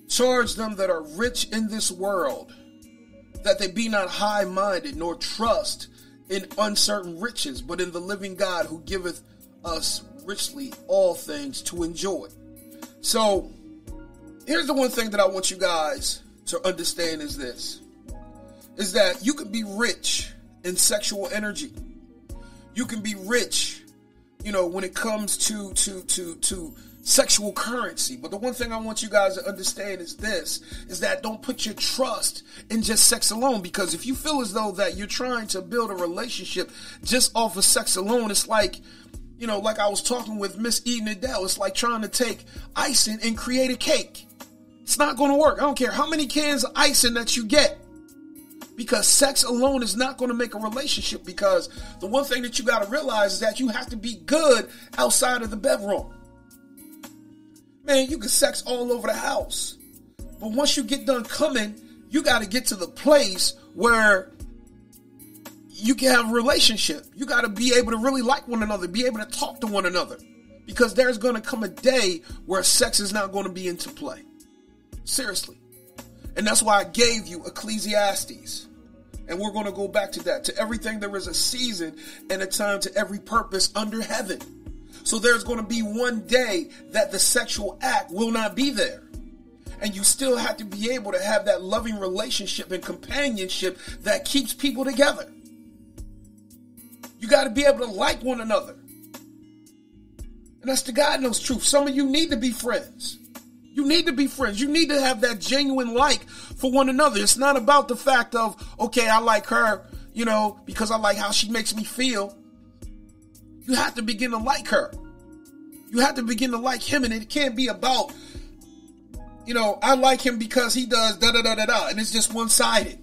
Charge them that are rich in this world, that they be not high-minded, nor trust in uncertain riches, but in the living God who giveth us richly all things to enjoy. So, here's the one thing that I want you guys to understand is this. Is that you can be rich in sexual energy. You can be rich, you know, when it comes to, to, to, to sexual currency. But the one thing I want you guys to understand is this, is that don't put your trust in just sex alone. Because if you feel as though that you're trying to build a relationship just off of sex alone, it's like, you know, like I was talking with Miss Eden Adele, it's like trying to take icing and create a cake. It's not going to work. I don't care how many cans of icing that you get. Because sex alone is not going to make a relationship. Because the one thing that you got to realize is that you have to be good outside of the bedroom. Man, you can sex all over the house. But once you get done coming, you got to get to the place where you can have a relationship. You got to be able to really like one another. Be able to talk to one another. Because there's going to come a day where sex is not going to be into play. Seriously. And that's why I gave you Ecclesiastes. And we're going to go back to that. To everything there is a season and a time to every purpose under heaven. So there's going to be one day that the sexual act will not be there. And you still have to be able to have that loving relationship and companionship that keeps people together. You got to be able to like one another. And that's the God knows truth. Some of you need to be friends. You need to be friends. You need to have that genuine like for one another. It's not about the fact of, okay, I like her, you know, because I like how she makes me feel. You have to begin to like her. You have to begin to like him. And it can't be about, you know, I like him because he does da da da da da. And it's just one-sided.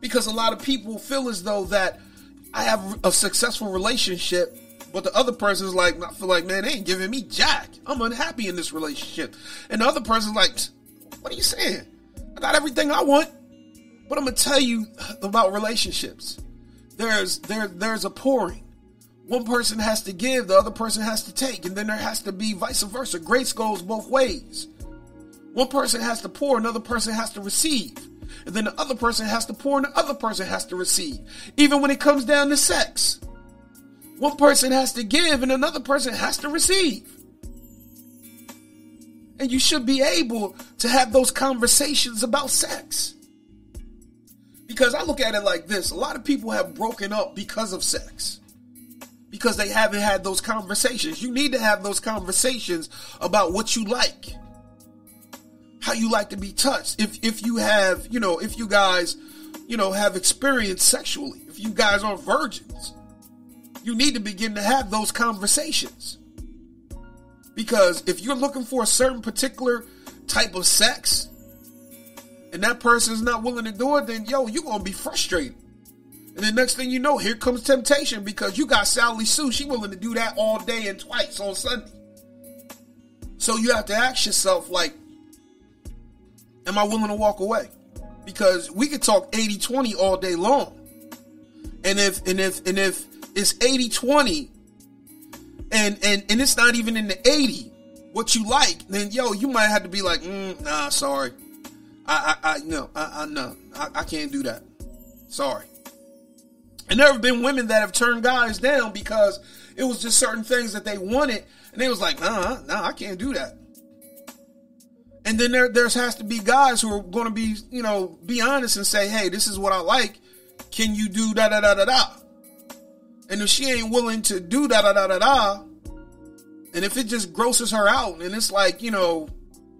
Because a lot of people feel as though that I have a successful relationship, but the other person's like, I feel like, man, they ain't giving me jack. I'm unhappy in this relationship. And the other person's like, what are you saying? I got everything I want. But I'm going to tell you about relationships. There's there there's a pouring. One person has to give, the other person has to take. And then there has to be vice versa. Grace goes both ways. One person has to pour, another person has to receive. And then the other person has to pour, and the other person has to receive. Even when it comes down to sex. One person has to give and another person has to receive. And you should be able to have those conversations about sex. Because I look at it like this. A lot of people have broken up because of sex. Because they haven't had those conversations. You need to have those conversations about what you like. How you like to be touched. If if you have, you know, if you guys, you know, have experience sexually. If you guys aren't virgins. You need to begin to have those conversations. Because if you're looking for a certain particular type of sex and that person's not willing to do it, then yo, you're going to be frustrated. And the next thing you know, here comes temptation, because you got Sally Sue. She willing to do that all day and twice on Sunday. So you have to ask yourself, like, am I willing to walk away? Because we could talk eighty twenty all day long. And if and if and if it's eighty twenty and and and it's not even in the eighty what you like, then yo, you might have to be like, mm, nah, sorry. I I, I no, I, I no, I, I can't do that. Sorry. And there have been women that have turned guys down because it was just certain things that they wanted, and they was like, nah, nah, I can't do that. And then there there's has to be guys who are going to be, you know, be honest and say, hey, this is what I like. Can you do da da da da da? And if she ain't willing to do da da da da da, and if it just grosses her out, and it's like, you know,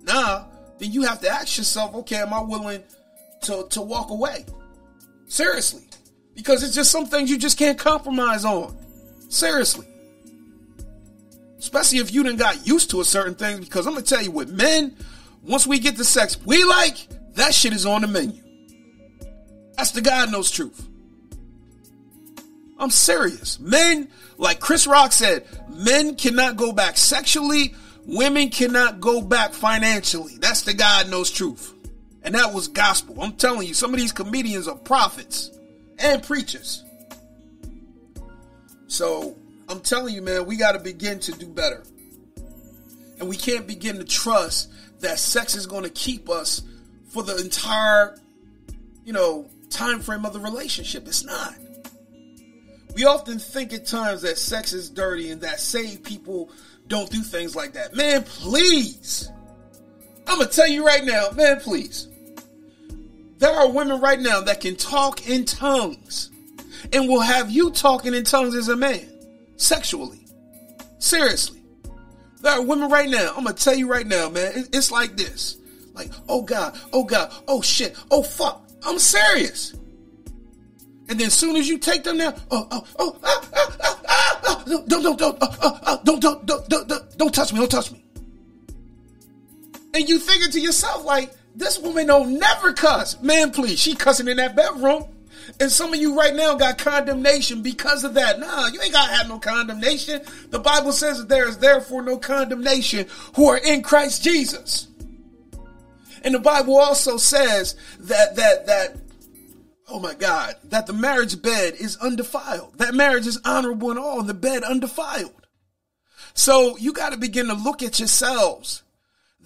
nah, then you have to ask yourself, okay, am I willing to to walk away? Seriously, because it's just some things you just can't compromise on. Seriously, especially if you done got used to a certain thing. Because I'm gonna tell you, with men, once we get the sex we like, that shit is on the menu. That's the God knows truth. I'm serious. Men, like Chris Rock said, men cannot go back sexually. Women cannot go back financially. That's the God knows truth. And that was gospel. I'm telling you, some of these comedians are prophets and preachers. So I'm telling you, man, we got to begin to do better. And we can't begin to trust that sex is going to keep us for the entire, you know, time frame of the relationship. It's not. We often think at times that sex is dirty and that saved people don't do things like that. Man, please. I'm going to tell you right now, man, please. There are women right now that can talk in tongues and will have you talking in tongues as a man, sexually. Seriously. There are women right now, I'm going to tell you right now, man, it's like this. Like, oh God, oh God, oh shit, oh fuck. I'm serious. And then as soon as you take them there, oh, oh, oh, ah, ah, ah, ah, ah, don't, don't, don't, ah, ah, ah, don't, don't, don't, don't, don't touch me, don't touch me. And you figure to yourself, like, this woman don't never cuss. Man, please, she cussing in that bedroom. And some of you right now got condemnation because of that. Nah, you ain't got to have no condemnation. The Bible says that there is therefore no condemnation who are in Christ Jesus. And the Bible also says that, that, that, oh my God, that the marriage bed is undefiled. That marriage is honorable and all, and the bed undefiled. So you got to begin to look at yourselves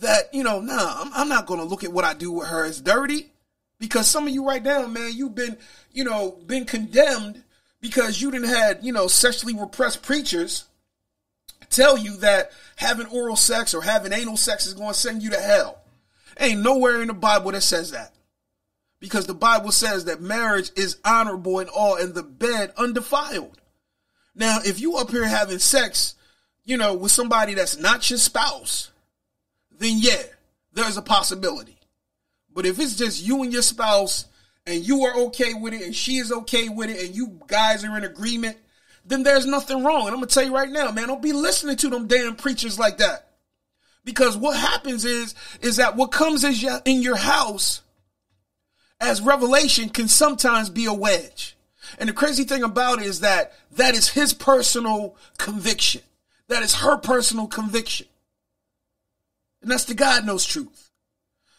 that, you know, nah, I'm, I'm not going to look at what I do with her as dirty, because some of you right now, man, you've been, you know, been condemned because you didn't had, you know, sexually repressed preachers tell you that having oral sex or having anal sex is going to send you to hell. Ain't nowhere in the Bible that says that. Because the Bible says that marriage is honorable and all, and the bed undefiled. Now, if you up here having sex, you know, with somebody that's not your spouse, then yeah, there's a possibility. But if it's just you and your spouse, and you are okay with it, and she is okay with it, and you guys are in agreement, then there's nothing wrong. And I'm going to tell you right now, man, don't be listening to them damn preachers like that. Because what happens is, is that what comes in your house as revelation can sometimes be a wedge. And the crazy thing about it is that that is his personal conviction. That is her personal conviction. And that's the God knows truth.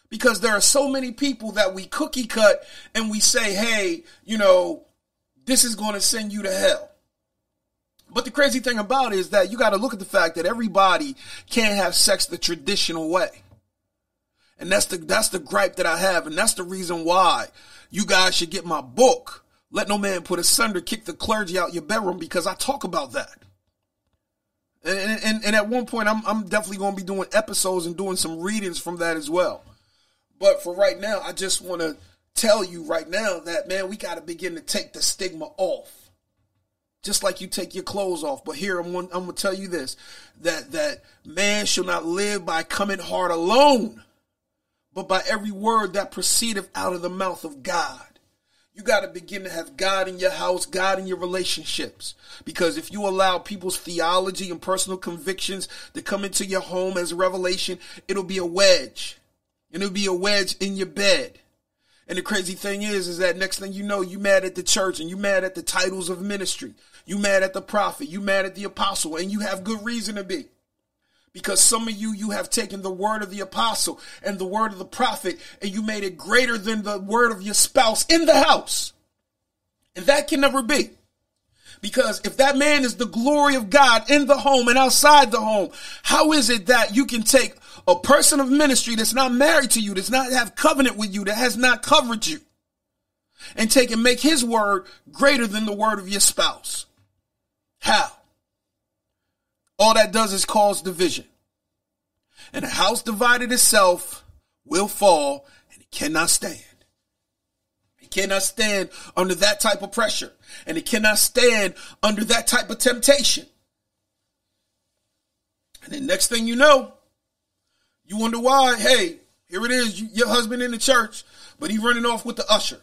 Because there are so many people that we cookie cut and we say, hey, you know, this is going to send you to hell. But the crazy thing about it is that you got to look at the fact that everybody can't have sex the traditional way. And that's the that's the gripe that I have. And that's the reason why you guys should get my book, Let No Man Put Asunder, Kick the Clergy Out Your Bedroom, because I talk about that. And, and, and at one point, I'm, I'm definitely going to be doing episodes and doing some readings from that as well. But for right now, I just want to tell you right now that, man, we got to begin to take the stigma off. Just like you take your clothes off. But here, I'm, I'm going to tell you this, that, that man shall not live by coming hard alone, but by every word that proceedeth out of the mouth of God. You got to begin to have God in your house, God in your relationships. Because if you allow people's theology and personal convictions to come into your home as a revelation, it'll be a wedge. And it'll be a wedge in your bed. And the crazy thing is, is that next thing you know, you mad at the church and you mad at the titles of ministry. You mad at the prophet. You mad at the apostle. And you have good reason to be. Because some of you, you have taken the word of the apostle and the word of the prophet and you made it greater than the word of your spouse in the house. And that can never be. Because if that man is the glory of God in the home and outside the home, how is it that you can take a person of ministry that's not married to you, that's not have covenant with you, that has not covered you, and take and make his word greater than the word of your spouse? How? All that does is cause division. And a house divided itself will fall, and it cannot stand. It cannot stand under that type of pressure. And it cannot stand under that type of temptation. And the next thing you know, you wonder why, hey, here it is, you, your husband in the church, but he running off with the usher.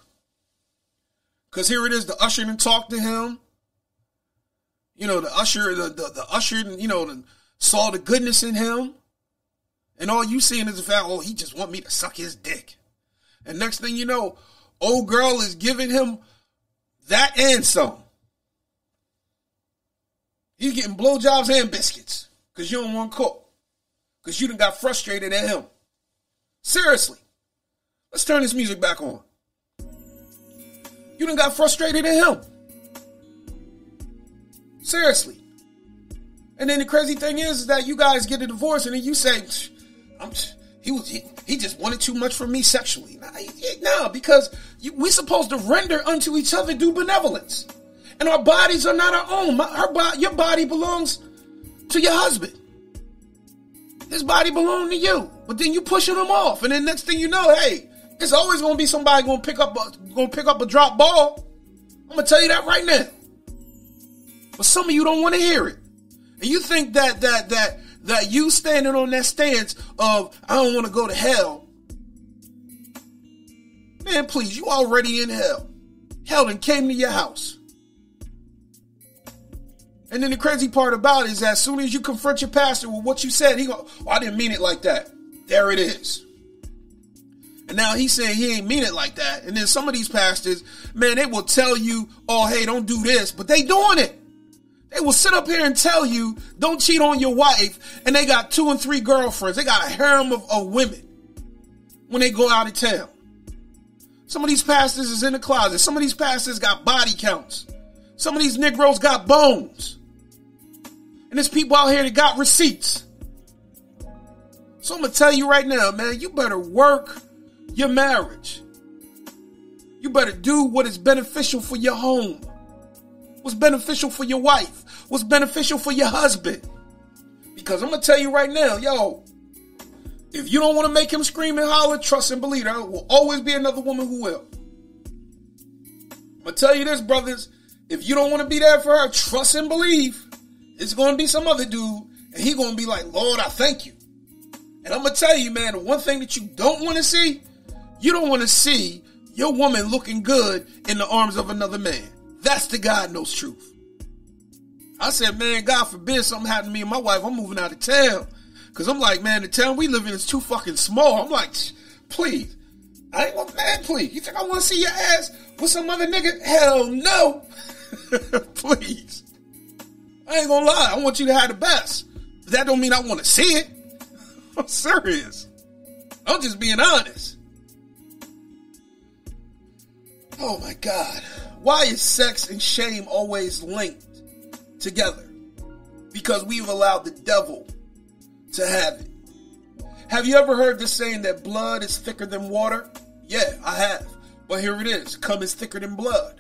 Because here it is, the usher didn't talk to him. You know, the usher, the, the, the usher, you know, the, saw the goodness in him. And all you seeing is the fact, oh, he just want me to suck his dick. And next thing you know, old girl is giving him that and some. He's getting blowjobs and biscuits because you don't want to cook. Because you done got frustrated at him. Seriously. Let's turn this music back on. You done got frustrated at him. Seriously. And then the crazy thing is, is that you guys get a divorce and then you say, I'm just, He, was, he he just wanted too much from me sexually. Nah, nah, because you, we're supposed to render unto each other due benevolence. And our bodies are not our own. My, her, your body belongs to your husband. His body belongs to you. But then you pushing him off. And then next thing you know, hey, it's always going to be somebody going to pick up a, going to pick up a drop ball. I'm going to tell you that right now. But some of you don't want to hear it. And you think that, that, that, That you standing on that stance of, I don't want to go to hell. Man, please, you already in hell. Hell done came to your house. And then the crazy part about it is that as soon as you confront your pastor with what you said, he go, oh, I didn't mean it like that. There it is. And now he's saying he ain't mean it like that. And then some of these pastors, man, they will tell you, oh, hey, don't do this. But they doing it. They will sit up here and tell you, don't cheat on your wife. And they got two and three girlfriends. They got a harem of, of women when they go out of town. Some of these pastors is in the closet. Some of these pastors got body counts. Some of these Negroes got bones. And there's people out here that got receipts. So I'm going to tell you right now, man, you better work your marriage. You better do what is beneficial for your home. What's beneficial for your wife? What's beneficial for your husband? Because I'm going to tell you right now, yo, if you don't want to make him scream and holler, trust and believe, there will always be another woman who will. I'm going to tell you this, brothers. If you don't want to be there for her, trust and believe, it's going to be some other dude, and he's going to be like, Lord, I thank you. And I'm going to tell you, man, the one thing that you don't want to see, you don't want to see your woman looking good in the arms of another man. That's the God knows truth. I said, man, God forbid something happened to me and my wife. I'm moving out of town. Because I'm like, man, the town we live in is too fucking small. I'm like, please. I ain't want, man, please. You think I want to see your ass with some other nigga? Hell no. Please. I ain't going to lie. I want you to have the best. But that don't mean I want to see it. I'm serious. I'm just being honest. Oh, my God. Why is sex and shame always linked together? Because we've allowed the devil to have it. Have you ever heard this saying that blood is thicker than water? Yeah, I have. But here it is. Cum is thicker than blood.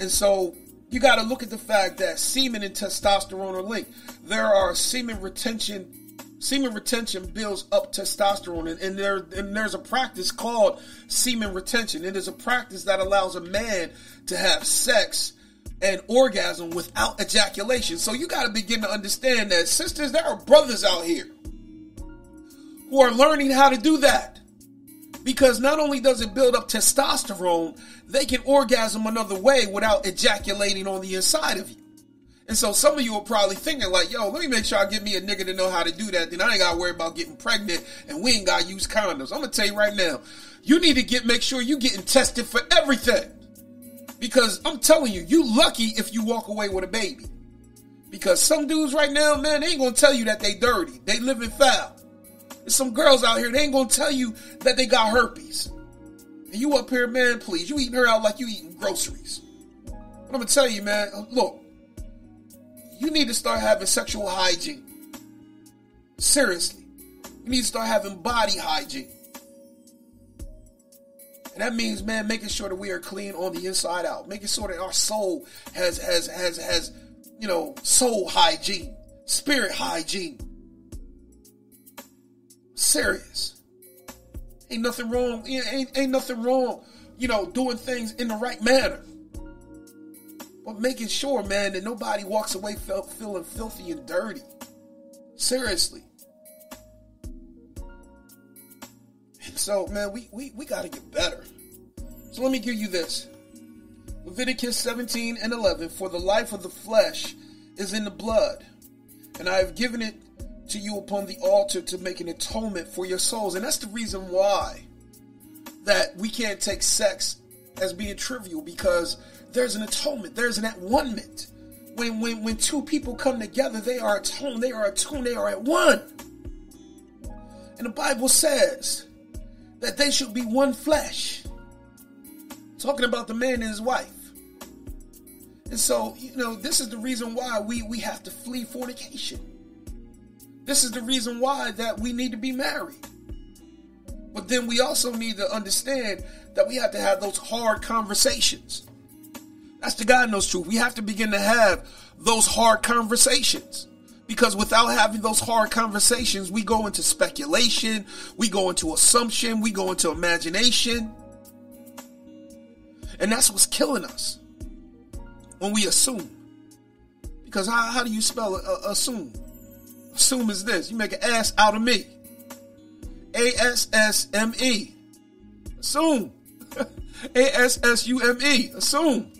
And so you got to look at the fact that semen and testosterone are linked. There are semen retention. Semen retention builds up testosterone, and, and, there, and there's a practice called semen retention. It is a practice that allows a man to have sex and orgasm without ejaculation. So you got to begin to understand that, sisters, there are brothers out here who are learning how to do that. Because not only does it build up testosterone, they can orgasm another way without ejaculating on the inside of you. And so some of you are probably thinking like, yo, let me make sure I get me a nigga to know how to do that. Then I ain't got to worry about getting pregnant and we ain't got to use condoms. I'm going to tell you right now, You need to get make sure you're getting tested for everything. Because I'm telling you, you lucky if you walk away with a baby. Because some dudes right now, man, they ain't going to tell you that they dirty. They living foul. There's some girls out here, they ain't going to tell you that they got herpes. And you up here, man, please. You eating her out like you eating groceries. But I'm going to tell you, man, look. You need to start having sexual hygiene. Seriously. You need to start having body hygiene. And that means, man, making sure that we are clean on the inside out. Making sure that our soul has, has, has, has, you know, soul hygiene, spirit hygiene. Serious. Ain't nothing wrong. Ain't, ain't nothing wrong, you know, doing things in the right manner. But making sure, man, that nobody walks away felt, feeling filthy and dirty. Seriously. So, man, we, we, we got to get better. So let me give you this. Leviticus seventeen and eleven. For the life of the flesh is in the blood, and I have given it to you upon the altar to make an atonement for your souls. And that's the reason why that we can't take sex as being trivial, because there's an atonement. There's an at-one-ment. When, when, when two people come together, they are atoned. They are attuned. They are at one. And the Bible says that they should be one flesh. Talking about the man and his wife. And so, you know, this is the reason why we, we have to flee fornication. This is the reason why that we need to be married. But then we also need to understand that we have to have those hard conversations. That's the God knows truth. We have to begin to have those hard conversations. Because without having those hard conversations, we go into speculation, we go into assumption, we go into imagination. And that's what's killing us, when we assume. Because how, how do you spell uh, assume? Assume is this: you make an ass out of me. A S S M E. Assume. A S S U M E. Assume.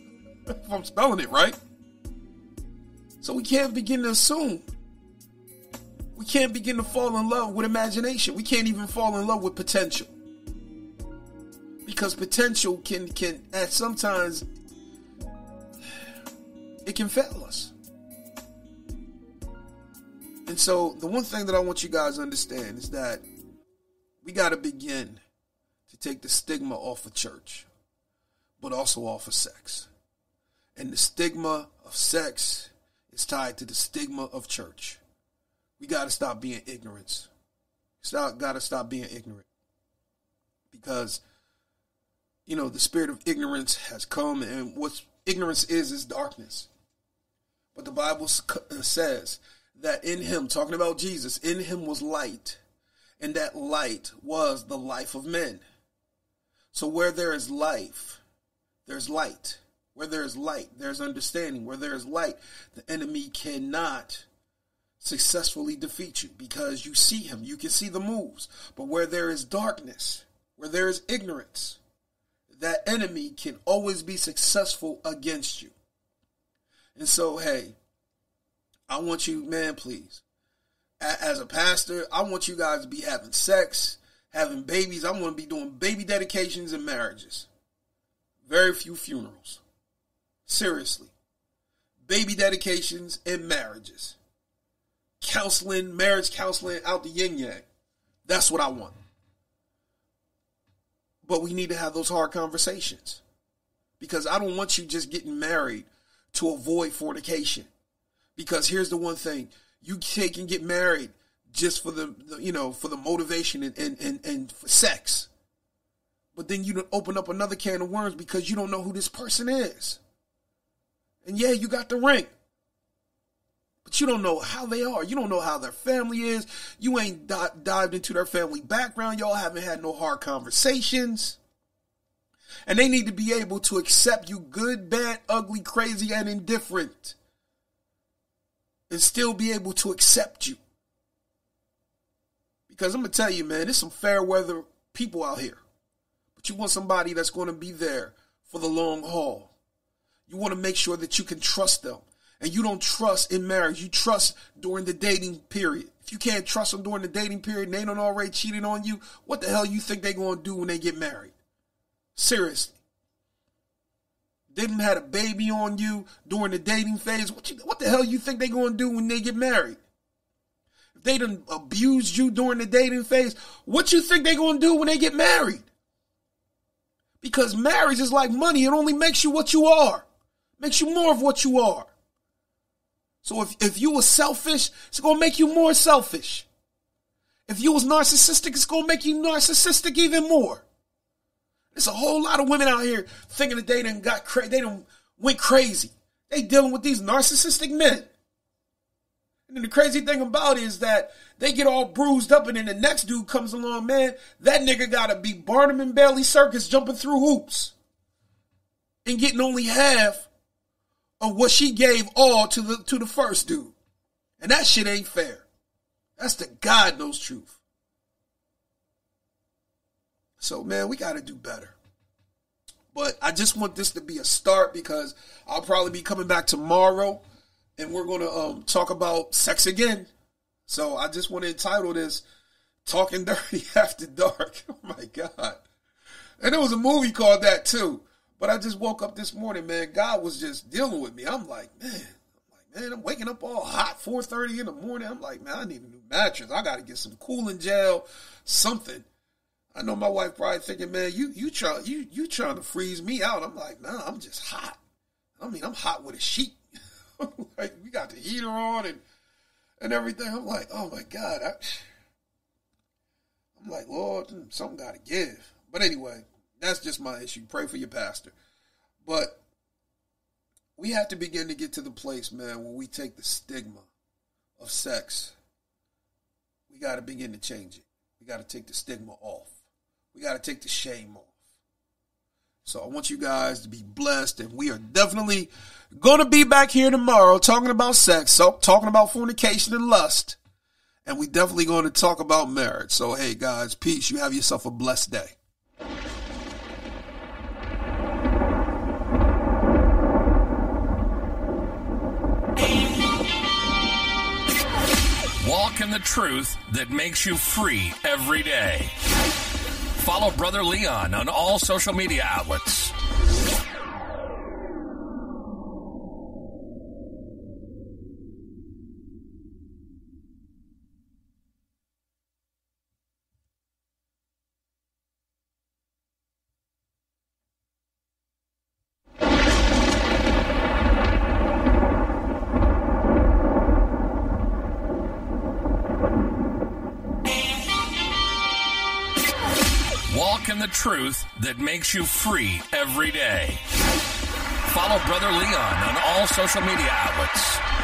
If I'm spelling it right. So we can't begin to assume. We can't begin to fall in love with imagination. We can't even fall in love with potential. Because potential can, can at sometimes, it can fail us. And so the one thing that I want you guys to understand is that we got to begin to take the stigma off of church, but also off of sex. And the stigma of sex is tied to the stigma of church. We got to stop being ignorant. Stop, got to stop being ignorant. Because, you know, the spirit of ignorance has come, and what ignorance is, is darkness. But the Bible says that in him, talking about Jesus, in him was light. And that light was the life of men. So where there is life, there's light. Where there is light, there's understanding. Where there is light, the enemy cannot successfully defeat you, because you see him. You can see the moves. But where there is darkness, where there is ignorance, that enemy can always be successful against you. And so, hey, I want you, man, please. As a pastor, I want you guys to be having sex, having babies. I want to be doing baby dedications and marriages. Very few funerals. Seriously. Baby dedications and marriages. Counseling, marriage counseling out the yin-yang. That's what I want. But we need to have those hard conversations. Because I don't want you just getting married to avoid fornication. Because here's the one thing. You can get married just for the, you know, for the motivation and, and, and, and for sex. But then you don't open up another can of worms, because you don't know who this person is. And yeah, you got the ring. But you don't know how they are. You don't know how their family is. You ain't d- dived into their family background. Y'all haven't had no hard conversations. And they need to be able to accept you good, bad, ugly, crazy, and indifferent. And still be able to accept you. Because I'm going to tell you, man, there's some fair weather people out here. But you want somebody that's going to be there for the long haul. You want to make sure that you can trust them. and you don't trust in marriage. You trust during the dating period. If you can't trust them during the dating period and they don't already cheated on you, what the hell you think they going to do when they get married? Seriously. They done had a baby on you during the dating phase. What, you, what the hell you think they going to do when they get married? If they done abused you during the dating phase, what you think they going to do when they get married? Because marriage is like money. It only makes you what you are. Makes you more of what you are. So if, if you were selfish, it's going to make you more selfish. If you was narcissistic, it's going to make you narcissistic even more. There's a whole lot of women out here thinking that they done got cra- they done went crazy. They dealing with these narcissistic men. And then the crazy thing about it is that they get all bruised up and then the next dude comes along, man, that nigga got to be Barnum and Bailey Circus jumping through hoops and getting only half of what she gave all to the to the first dude. And that shit ain't fair. That's the God knows truth. So, man, we got to do better. But I just want this to be a start because I'll probably be coming back tomorrow and we're going to um, talk about sex again. So I just want to entitle this Talking Dirty After Dark. Oh, my God. And there was a movie called that, too. But I just woke up this morning, man. God was just dealing with me. I'm like, man, I'm like, man, I'm waking up all hot, four thirty in the morning. I'm like, man, I need a new mattress. I got to get some cooling gel, something. I know my wife probably thinking, man, you you try you you trying to freeze me out. I'm like, nah, I'm just hot. I mean, I'm hot with a sheet. Like, we got the heater on and and everything. I'm like, oh my God. I, I'm like, Lord, something got to give. But anyway. That's just my issue. Pray for your pastor. But we have to begin to get to the place, man, where we take the stigma of sex. We got to begin to change it. We got to take the stigma off. We got to take the shame off. So I want you guys to be blessed, and we are definitely going to be back here tomorrow talking about sex, so talking about fornication and lust, and we definitely going to talk about marriage. So, hey, guys, peace. You have yourself a blessed day. Walk in the truth that makes you free every day. Follow Brother Leon on all social media outlets. Truth that makes you free every day. Follow Brother Leon on all social media outlets.